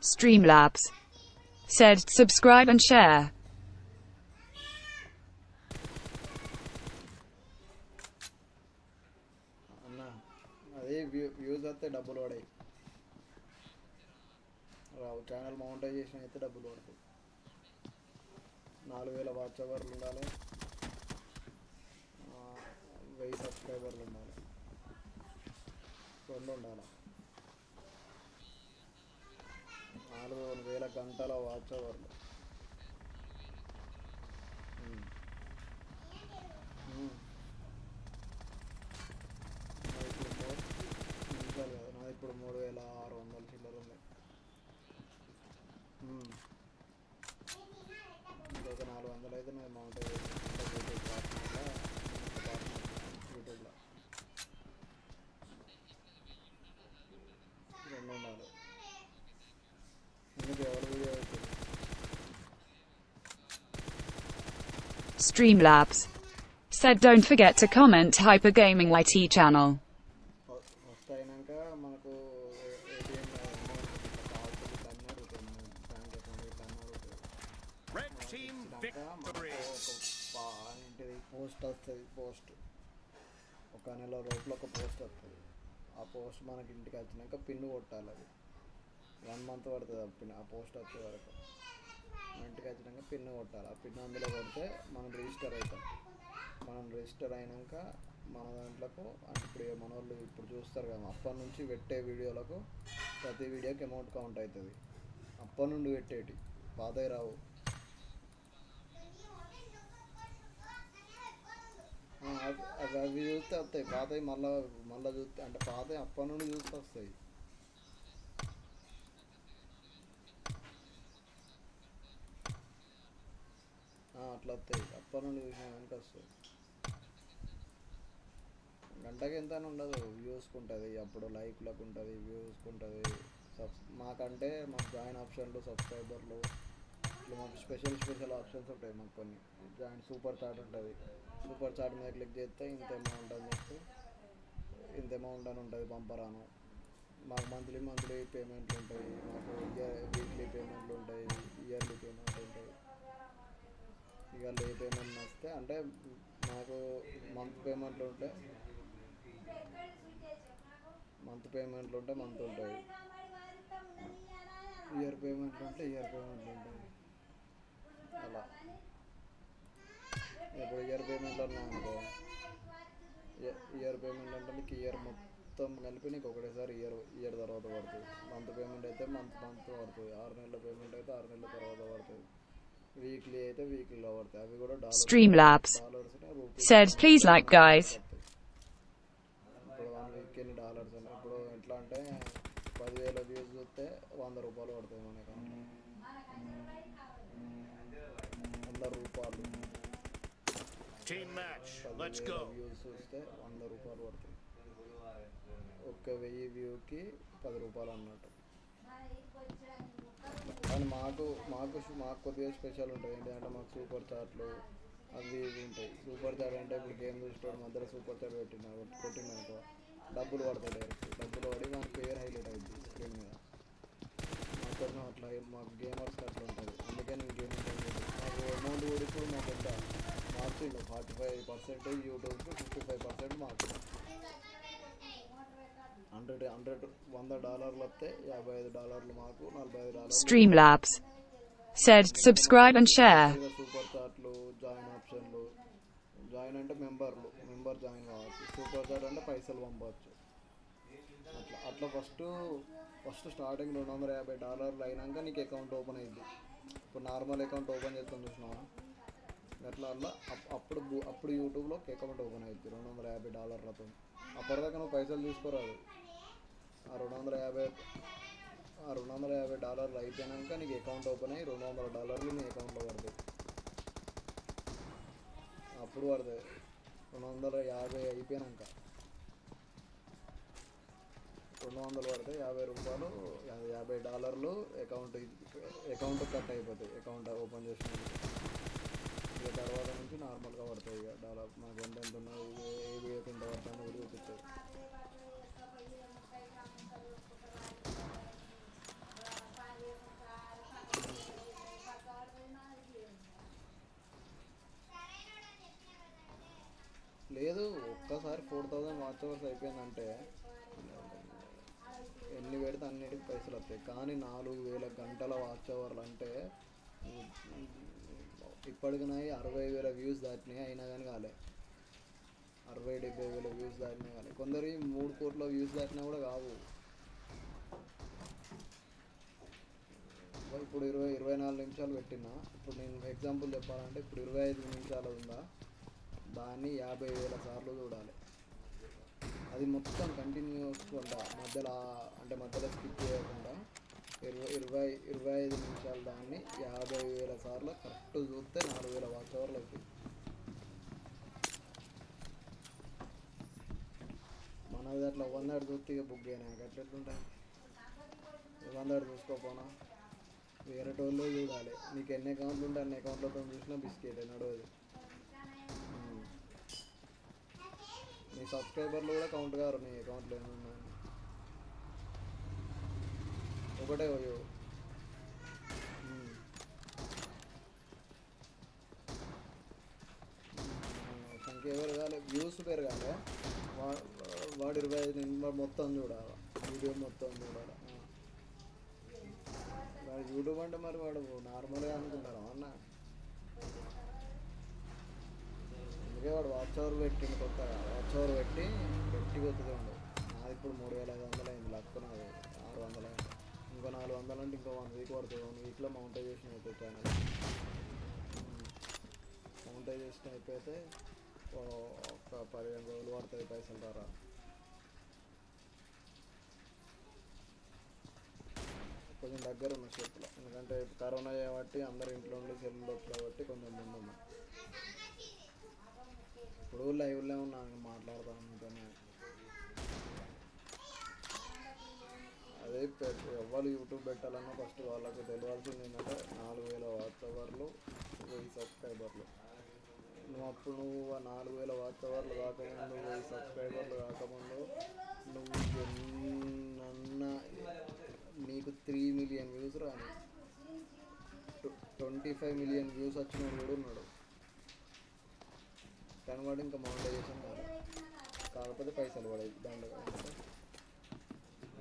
Streamlabs said subscribe and share. Streamlabs said don't forget to comment HyperGamingYT channel. Red team victory. గంటకి ఎంత ఉండదు, views ఉంటుంది, అప్పుడు లైక్లకు ఉంటుంది, views ఉంటుంది. మాకంటే మాకు join ఆప్షన్లు, సబ్స్క్రైబర్లు, ఇట్లా మాకు స్పెషల్ స్పెషల్ ఆప్షన్స్ ఉంటాయి. మాకు కొన్ని జాయింట్ సూపర్ చాట్ ఉంటుంది. సూపర్ చాట్ మీద క్లిక్ చేస్తే ఇంత అమౌంట్ అని చెప్తే ఇంత అమౌంట్ అని ఉంటుంది. పంపరాను మాకు మంత్లీ పేమెంట్లు ఉంటాయి, మాకు వీక్లీ పేమెంట్లు ఉంటాయి, ఇయర్లీ పేమెంట్లు ఉంటాయి. ఇక లే పేమెంట్ వస్తే అంటే మాకు మంత్ పేమెంట్లు ఉంటే మంత్ ఉంటాయి, ఇయర్ పేమెంట్లు ఉంటే ఇయర్ పేమెంట్లు ఉంటాయి. అలా ఇప్పుడు ఇయర్ పేమెంట్లు అన్నానుకో, ఇయర్ పేమెంట్ అంటే నీకు ఇయర్ మొత్తం కలిపి నీకు ఒకటేసారి ఇయర్ తర్వాత పడుతుంది. మంత్ పేమెంట్ అయితే మంత్ పడుతుంది. 6 నెలల పేమెంట్ అయితే 6 నెలల తర్వాత పడుతుంది. Streamlabs said please like guys. Team match, let's go. కానీ మాకు మాకు మాకు కొద్దిగా స్పెషల్ ఉంటుంది. ఏంటంటే మాకు సూపర్ చాట్లు అవి ఇవి ఉంటాయి. సూపర్ చాట్ అంటే ఇప్పుడు గేమ్ చూసేటప్పుడు మధ్యలో సూపర్ చాట్ కొట్టిందనుకో డబ్బులు పడతాయి. డబ్బులు పడి మన పేరు హైలైట్ అవుతుంది స్క్రీన్ మీద. మాకు అట్లా మాకు గేమర్స్ అట్లా ఉంటుంది. అందుకే నేను గేమ్ మాకు అమౌంట్ కూడా ఇప్పుడు మాకు ఎంత మార్చి 45% యూట్యూబ్కి, 55% మార్చి 100 $100 వస్తే $55 మాకు, $45. Streamlabs said, subscribe and share. First starting $250 అయినాక నీకు అకౌంట్ ఓపెన్ అయ్యింది. ఇప్పుడు నార్మల్ అకౌంట్ ఓపెన్ చేస్తాం చూసినావా అట్లా అలా అప్పుడు అప్పుడు యూట్యూబ్లో అకౌంట్ ఓపెన్ అయ్యింది $250 అప్పటిదాకా నువ్వు పైసలు తీసుకోరాదు. ఆ $250 అయిపోయినాక నీకు అకౌంట్ ఓపెన్ అయ్యి $200 నీ అకౌంట్లో పడుతుంది. అప్పుడు పడుతుంది $250 అయిపోయినాక $250 అకౌంట్ కట్ అయిపోతాయి. అకౌంట్ ఓపెన్ చేసినాక ఇక తర్వాత నుంచి నార్మల్గా పడతాయి. ఇక డాలర్ మనకు ఎంత ఉన్నా ఏ వీడియోకి ఎంత పడతాయని కూడా చూపిస్తుంది. లేదు ఒక్కసారి 4000 వాచ్ అవర్స్ అయిపోయిందంటే ఎన్ని పెడితే అన్నిటికి పైసలు వస్తాయి. కానీ 4000 గంటల వాచ్ అవర్లు అంటే ఇప్పటికినాయి 60,000 వ్యూస్ దాటినాయి. అయినా కానీ కాలే 60-70,000 వ్యూస్ దాటినాయి. కానీ కొందరు 3 కోట్ల వ్యూస్ దాటినా కూడా కావు. ఇప్పుడు 24 నిమిషాలు పెట్టినా, ఇప్పుడు నేను ఎగ్జాంపుల్ చెప్పాలంటే ఇప్పుడు 25 నిమిషాలు ఉందా దాన్ని 50,000 సార్లు చూడాలి. అది మొత్తం కంటిన్యూస్ ఉంటా మధ్యలో అంటే మధ్యలో స్కిప్ చేయకుండా 25 నిమిషాలు దాన్ని 50,000 సార్లు కరెక్ట్ చూస్తే 4000 వాచ్ అవర్లు అవుతుంది. మనది అట్లా 100 చూస్తే ఇక బుక్ అయినాక అట్లెట్లుంటాయి. 100 చూసుకోపోనా వేరేటోళ్ళు చూడాలి. నీకు ఎన్ని అకౌంట్లు ఉంటాయి అన్ని అకౌంట్లతో చూసినా బిస్కెట్ నడవదు. నీ సబ్స్క్రైబర్లు కూడా కౌంట్ గారు నీ అకౌంట్లో ఏమన్నా ఒకటే పోయో. సంఖ్య ఎవరు కాలే వ్యూస్ పెరగాలి. వాడు 25 నిమిషాలు మొత్తం చూడాలి, వీడియో మొత్తం చూడాలి. వాడు యూట్యూబ్ అంటే మరి వాడు నార్మల్గా అనుకుంటారా అన్న? వాడు వాచ్ అవర్ పెట్టింది కొత్తగా వాచ్ అవర్ పెట్టి కొత్తగా ఉండదు. నాది ఇప్పుడు 3500 అయింది లక్కున 600 అయింది. ఇంకో 400 అంటే ఇంకో 1 వీక్ పడుతుంది. 1 వీక్లో మౌంటైజేషన్ అయిపోయి ఛానల్ మౌంటైజేషన్ అయిపోతే ఒక 15 రోజులు పడుతుంది పైసలు ద్వారా. కొంచెం దగ్గర ఉన్న షేప్లో ఎందుకంటే కరోనా కాబట్టి అందరు ఇంట్లో ఉండి సెల్లు కాబట్టి కొంచెం ముందు ఉన్నాం. ఇప్పుడు లైవ్లో ఉన్నా మాట్లాడతాను. అదే ఎవరు యూట్యూబ్ పెట్టాలన్నా ఫస్ట్ వాళ్ళకి తెలియాల్సింది ఏంటంటే 4000 వాచ్ అవర్లు 1000 సబ్స్క్రైబర్లు. నువ్వు 4000 వాచ్ అవర్లు కాకముందు 1000 సబ్స్క్రైబర్లు కాకముందు నువ్వు ఎన్న నీకు 3 మిలియన్ వ్యూస్ రాని 25 మిలియన్ వ్యూస్ వచ్చిన కూడా ఉన్నాడు. కానీ వాడు ఇంకా మౌంటైజేషన్ కాదు కాకపోతే పైసలు పడాయి దండగా.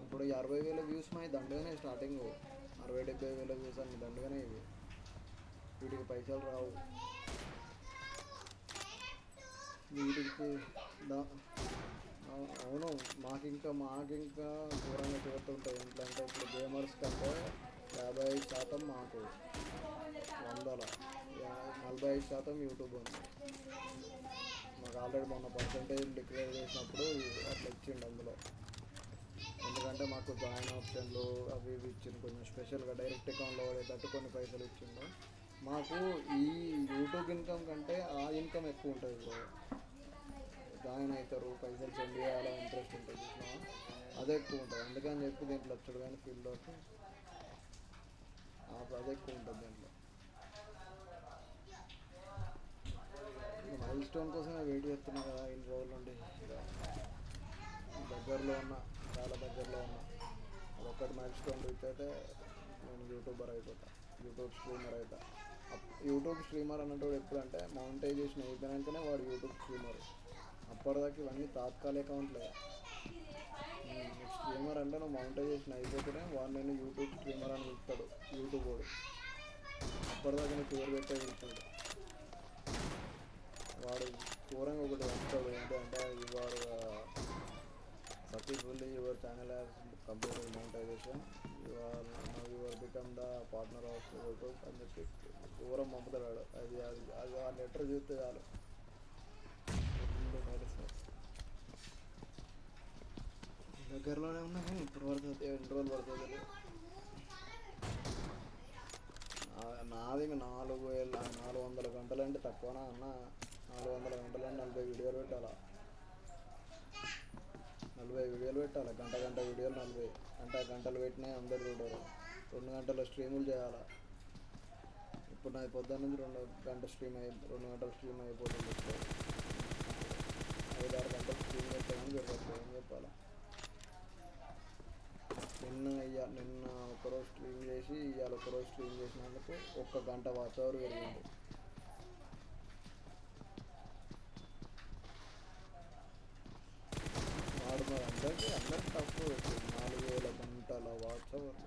ఇప్పుడు 60,000 వ్యూస్ మా దండగానే స్టార్టింగ్ 60-70,000 వ్యూస్ అన్ని దండగానే ఇవి. వీటికి పైసలు రావు. వీటికి అవును మాకు ఇంకా దూరంగా పోతుంటాయి. ఎట్లా అంటే ఇప్పుడు గేమర్స్ కంటే 50% మాకు 45% యూట్యూబ్ ఉంది. మాకు ఆల్రెడీ మొన్న పర్సంటేజ్ డిక్లేర్ చేసినప్పుడు అట్లా ఇచ్చిండు. అందులో ఎందుకంటే మాకు జాయిన్ ఆప్షన్లు అవి ఇవి ఇచ్చింది. కొంచెం స్పెషల్గా డైరెక్ట్ అకౌంట్లో పడేటట్టు కొన్ని పైసలు ఇచ్చిండు. మాకు ఈ యూట్యూబ్ ఇన్కమ్ కంటే ఆ ఇన్కమ్ ఎక్కువ ఉంటుంది. ఇప్పుడు జాయిన్ అవుతారు పైసలు సెండ్ చేయాలి ఇంట్రెస్ట్ ఉంటుంది అదే ఎక్కువ ఉంటుంది. అందుకని చెప్పి దీంట్లో వచ్చాడు కానీ ఫీల్డ్లోకి అదే ఎక్కువ ఉంటుంది. దీంట్లో మైల్ స్టోన్ కోసమే వెయిట్ చేస్తున్నా కదా ఇన్ని రోజులు ఉండి. చాలా దగ్గరలో ఉన్నా ఒక్కటి మైల్ స్టోన్ రీచ్ అయితే నేను యూట్యూబర్ అయిపోతా, యూట్యూబ్ స్ట్రీమర్ అవుతా. యూట్యూబ్ స్ట్రీమర్ అన్నట్టు ఎప్పుడంటే మౌంటైజేషన్ అయిపోయినాకనే వాడు యూట్యూబ్ స్ట్రీమర్. అప్పటిదాకా ఇవన్నీ తాత్కాలిక అకౌంట్లే. స్ట్రీమర్ అంటే నువ్వు మౌంటైజేషన్ అయిపోతేనే వాడు నేను యూట్యూబ్ స్ట్రీమర్ అని చెప్తాడు యూట్యూబ్ వాడు. Varanga Gaming cover beta vehicle. Vaadu koran okati vantadu entante ivaru successfully your channel has completed monetization. You are become the partner of YouTube and the kick. Koran mammudaradu adi aa letter chuthe chalu. Nagarlone unna gaani intro varthadu intro varthadu. నాది 4,400 గంటలు అంటే తక్కువనా అన్న 400 గంటలు అంటే 40 వీడియోలు పెట్టాలా 40 వీడియోలు పెట్టాలా గంట వీడియోలు 40 గంటలు పెట్టినాయి అందరు చూడరు 2 గంటల స్ట్రీములు చేయాలా ఇప్పుడు నాది పొద్దున్న నుంచి 2 గంటల స్ట్రీమ్ అయ్యి 2 గంటల స్ట్రీమ్ అయిపోతుంది 5-6 గంటలు స్ట్రీమ్ చేస్తామని చెప్పాలి ఏం చెప్పాలా నిన్న ఒకరోజు స్ట్రీమ్ చేసి ఇవాళ ఒకరోజు స్ట్రీమ్ చేసినందుకు 1 గంట వాచ్ అవర్ పెరిగింది వాడు మరి అందరికీ తక్కువ పెట్టింది 4,000 గంటల వాచ్ అవర్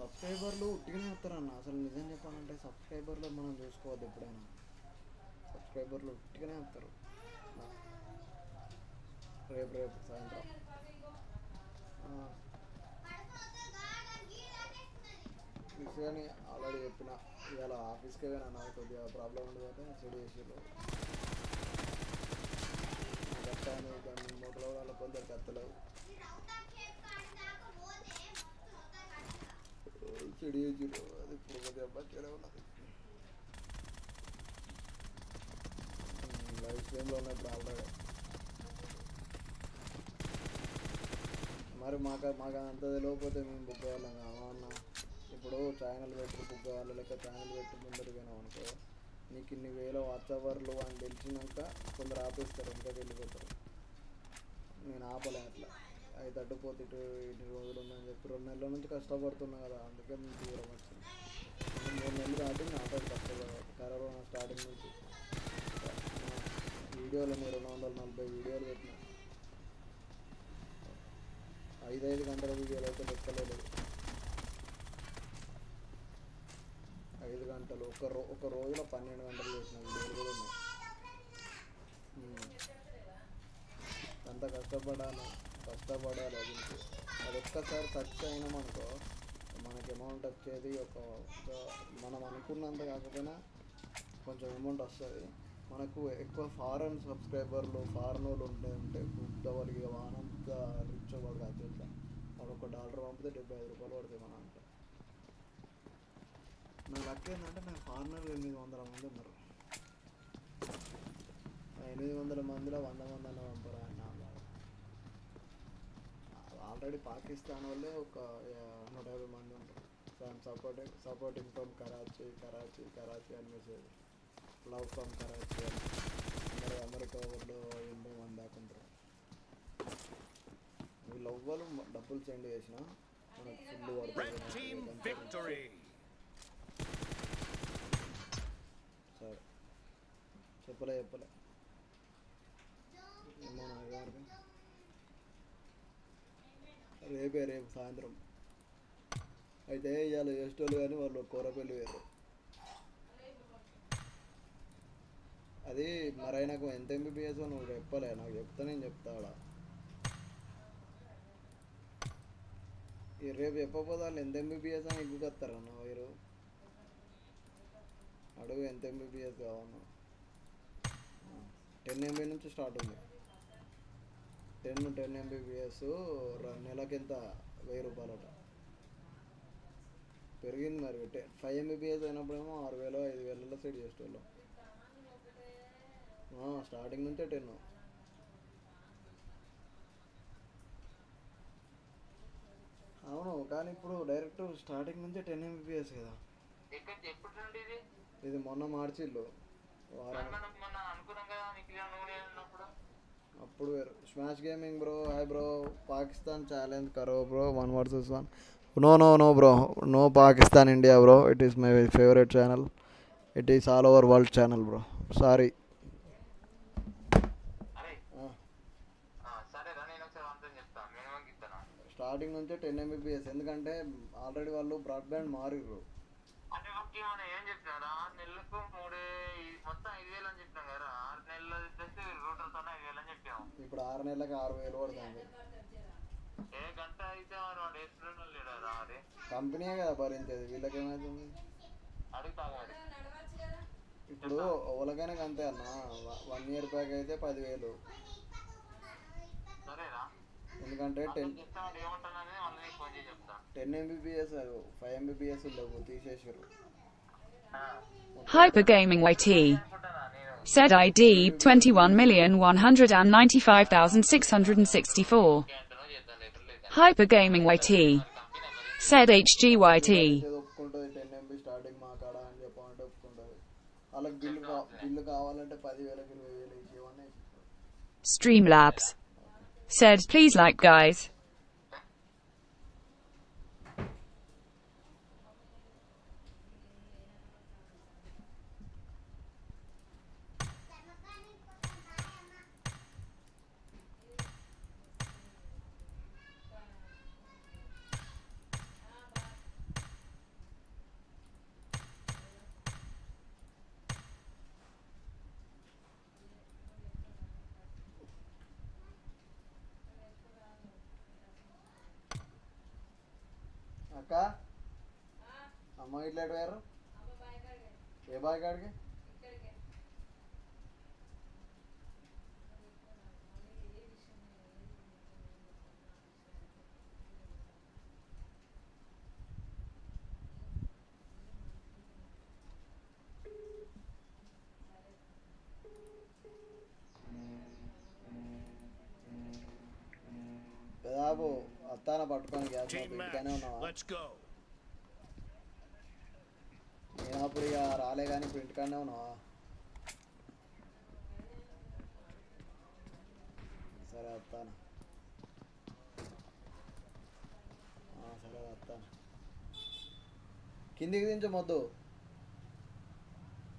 సబ్స్క్రైబర్లు ఉట్టిగానే వస్తారన్న అసలు నిజం చెప్పాలంటే సబ్స్క్రైబర్లు మనం చూసుకోవద్దు ఎప్పుడైనా సబ్స్క్రైబర్లు ఉట్టిగానే వస్తారు రేపు సాయంత్రం విషయాన్ని ఆల్రెడీ చెప్పిన ఇవాళ ఆఫీస్కే పోయినా నాకు కొద్దిగా ప్రాబ్లం ఉంది కదా చెడు చేసేలో దాన్ని మూటలో వాళ్ళ కొందరు కత్తలేవు చెడు చేసేలో అది ఇప్పుడు కొద్దిగా బట్టలే ఉన్నది లైఫ్ స్ట్రీమ్లో ఉన్నప్పుడు ఆల్రెడీ మరి మాకు అంత తెలియకపోతే మేము బుక్ అవ్వాలని కావన్నా ఇప్పుడు ఛానల్ పెట్టి బుక్ అవ్వాలి లేక ఛానల్ పెట్టి ముందరికి పోయినాం అనుకో నీకు ఇన్ని వేల వాతావరణలు అని తెలిసినాక కొందరు ఆపేస్తారు ఇంకా వెళ్ళిపోతారు నేను ఆపలే అట్లా అవి తట్టుపోతే 2 రోజులు ఉందని చెప్పి 2 నెలల నుంచి కష్టపడుతున్నా కదా అందుకే నేను దూరం వచ్చింది 3 నెలలు కాబట్టి నేను ఆపేది కష్టపడాలి కరోనా స్టార్టింగ్ నుంచి వీడియోలు 240 వీడియోలు పెట్టినా 5-5 గంటల వీడియోలు అయితే లెక్కలేదు 5 గంటలు ఒక రోజులో 12 గంటలు చేసిన వీడియోలు కూడా ఉన్నాయి అంత కష్టపడాలి అది అది ఒక్కసారి ఖర్చు అయినామనుకో మనకి అమౌంట్ వచ్చేది మనం అనుకున్నంత కాకపోయినా కొంచెం అమౌంట్ వస్తుంది మనకు ఎక్కువ ఫారెన్ సబ్స్క్రైబర్లు ఫారెన్ వాళ్ళు ఉంటే కుక్ వాళ్ళకి ఆనంత రిచ్ వాడు కాదు తెలుసా వాళ్ళు $1 పంపితే $75 పడుతుంది మన అంట నా లక్ ఏంటంటే నాకు ఫారెనర్లు 800 మంది ఉన్నారు 800 మందిలో 100 మంది అన్న పంపరా అన్న ఆల్రెడీ పాకిస్తాన్ వాళ్ళే ఒక 150 మంది ఉంటారు సపోర్టింగ్ ఫ్రమ్ కరాచీ అని మెసేజ్ లవ్ ఫ్రమ్ కరాచీ అందరూ అమెరికా వాళ్ళు 80 మంది దాకా ఉంటారు వీళ్ళు అవ్వాలి డబ్బులు సెండ్ చేసిన మనకు ఫుల్ పడుతుంది సరే చెప్పలే ఏమో నాగారు రేపు సాయంత్రం అయితే ఇవాళ ఎస్టోలు కానీ వాళ్ళు కూరపల్లి వేరు అది మరి నాకు ఎంత MBPS నువ్వు చెప్పలే నాకు చెప్తా నేను చెప్తాడా రేపు చెప్పకపోతే వాళ్ళు ఎంత MBPS అని ఎగ్గుకొస్తారా మీరు అడుగు ఎంత MBPS కావాలన్నా 10 MB నుంచి స్టార్ట్ ఉంది 10 MBPS నెలకింత ₹1000 పెరిగింది మరి 5 MBPS అయినప్పుడేమో 6,000-5,000 సెట్ చేసేవాళ్ళం స్టార్టింగ్ నుంచే 10 అవును కానీ ఇప్పుడు డైరెక్ట్ స్టార్టింగ్ నుంచే 10 MBPS కదా ఇది మొన్న మార్చిలో అప్పుడు వేరు smash gaming bro hi bro Pakistan challenge కరో bro 1 vs 1 no bro no Pakistan India bro it is my favourite channel it is all over world channel bro sorry starting nunche 10 Mbps endukante already vallu broadband marirru అంటే okay మనం ఏం చెప్తారా నెలకు 3 మొత్తం 5000 అని చెప్తాం కదా 6 నెలల చేస్తే రూటర్ తో 5000 అని చెప్పాము ఇప్పుడు 6 నెలలకు 6000 వస్తుంది ఏ గంట అయితే మనం రెస్టారెంట్ లేడరా అదే కంపెనీయే కదా భరించేది వీళ్ళకి ఏమవుతుంది అడుగుతాం అది ఇప్పుడు ఓలగైనా అంతే అన్న 1 ఇయర్ బ్యాక్ అయితే 10000 సరేనా ఎందుకంటే 10 Mbps 5 Mbps లోపు తీసేశారు HyperGamingYT said ID 21,195,664 HyperGamingYT said HGYT Streamlabs said please like guys అమ్మ ఇట్లా ఎడవేరు ఏ బాయ్ కాడికి పెదాబు అత్తాన పట్టుకొని గ్యాస్ ఇక్కడనే ఉన్నావా నేను అప్పుడు ఇక రాలే కానీ ఇప్పుడు ఇంటికాడనే ఉన్నావా సరే వస్తాను సరే వస్తాను కిందికి దించు మొద్దు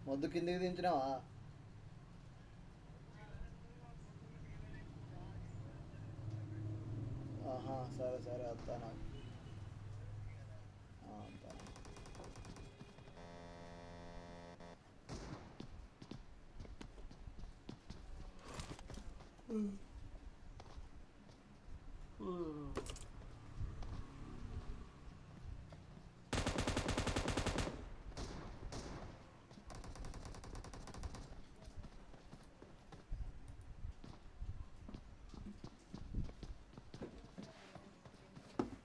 మొద్దు కిందికి దించినావా ఆహా సరే సరే వస్తాను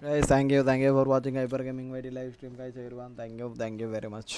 Guys, thank you for watching HyperGamingYT live stream, guys. Everyone, thank you very much.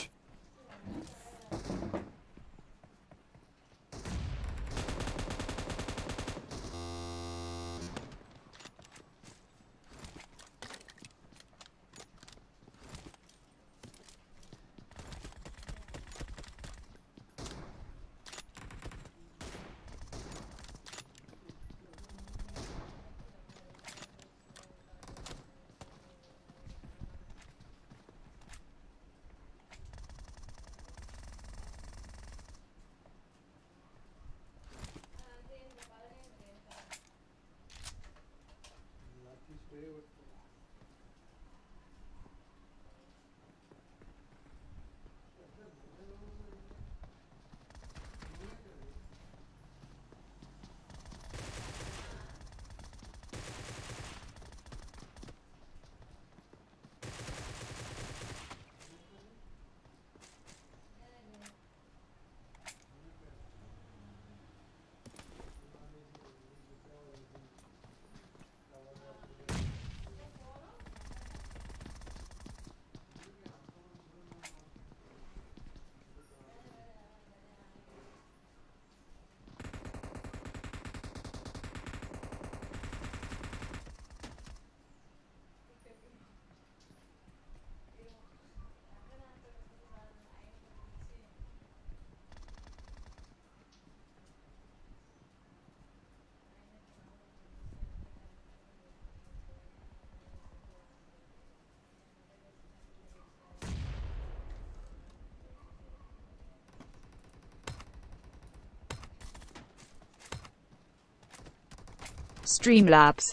Streamlabs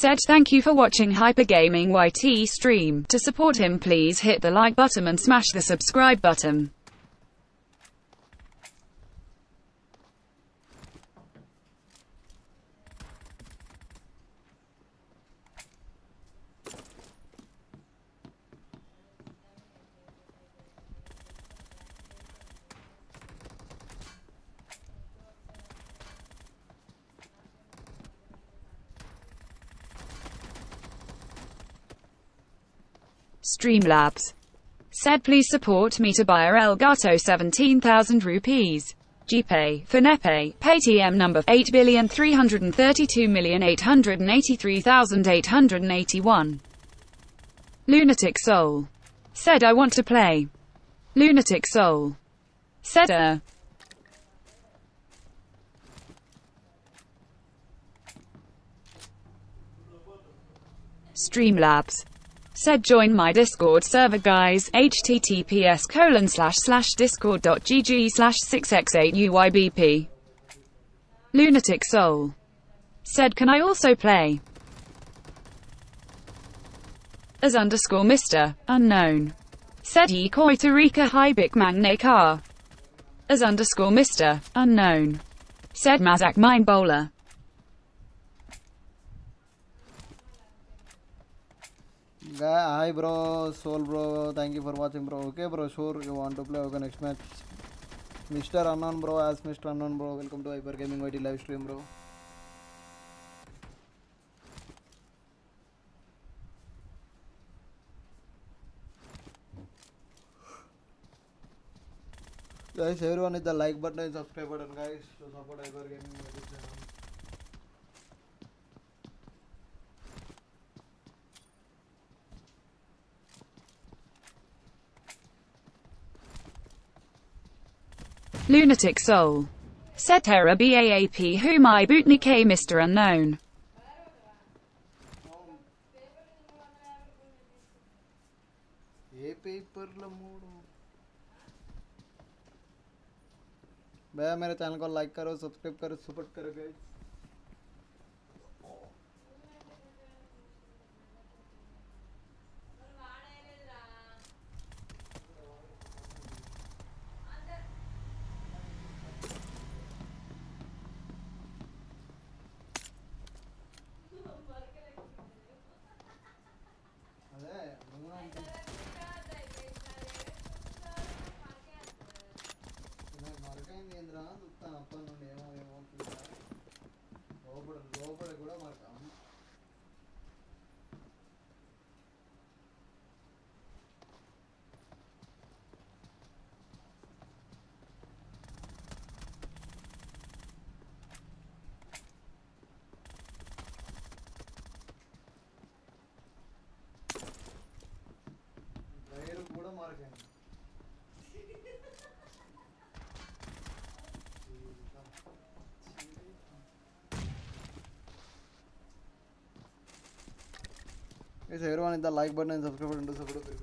said thank you for watching HyperGamingYT stream. To support him, please hit the like button and smash the subscribe button. Streamlabs said please support me to buy a Elgato 17,000 rupees. GPay, PhonePe, PayTM number 8,332,883,881. Lunatic Soul said I want to play. Lunatic Soul said Streamlabs said join my Discord server guys, https://discord.gg/6x8uybp. Lunatic Soul said can I also play as Mr. Unknown said ekoi tarika hibik mangnekar as Mr. Unknown said mazak mind bowler. Hi bro, Soul bro, thank you for watching bro. Okay bro, sure you want to play, okay next match. Mister Unknown bro, as Mister Unknown bro, welcome to HyperGamingYT live stream bro. Guys, everyone hit the like button and subscribe button guys to support HyperGamingYT channel. Lunatic Soul said Terra BAAP whom I bootnik a Mr. Unknown. भैया मेरे channel को like करो, subscribe करो, support करो guys. Guys, everyone hit the like button and subscribe button to support us.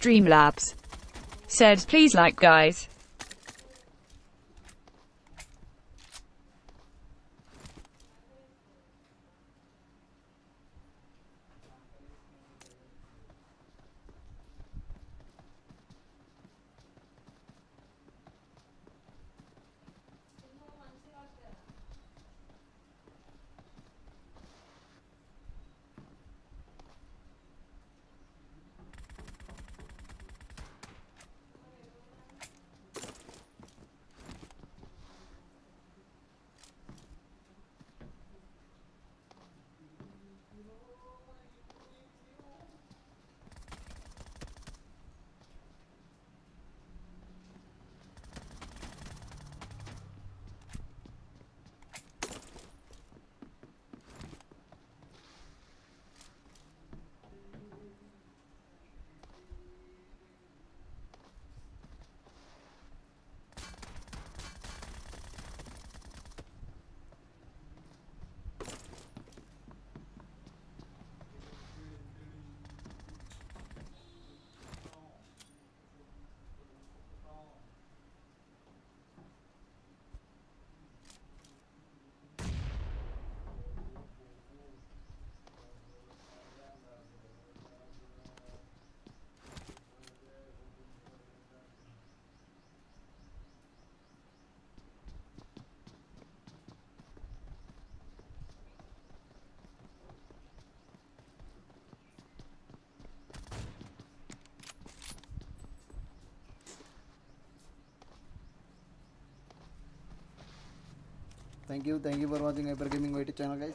Streamlabs said please like guys. Thank you for watching HyperGamingYT channel, guys.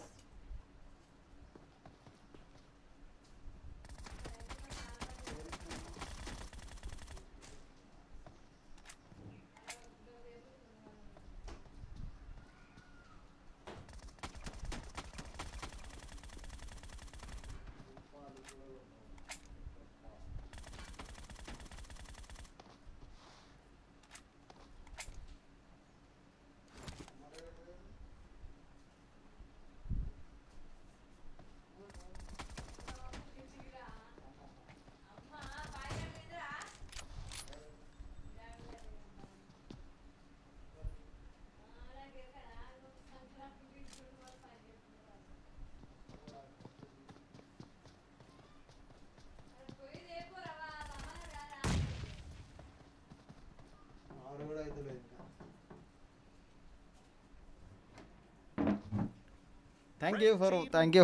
Thank you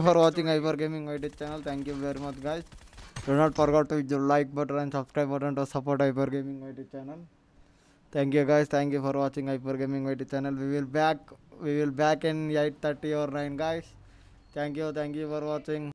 for watching HyperGamingYT channel. Thank you very much, guys. Do not forget to hit the like button and subscribe button to support HyperGamingYT channel. Thank you, guys. Thank you for watching HyperGamingYT channel. We will back in 8:30 or 9, guys. Thank you for watching.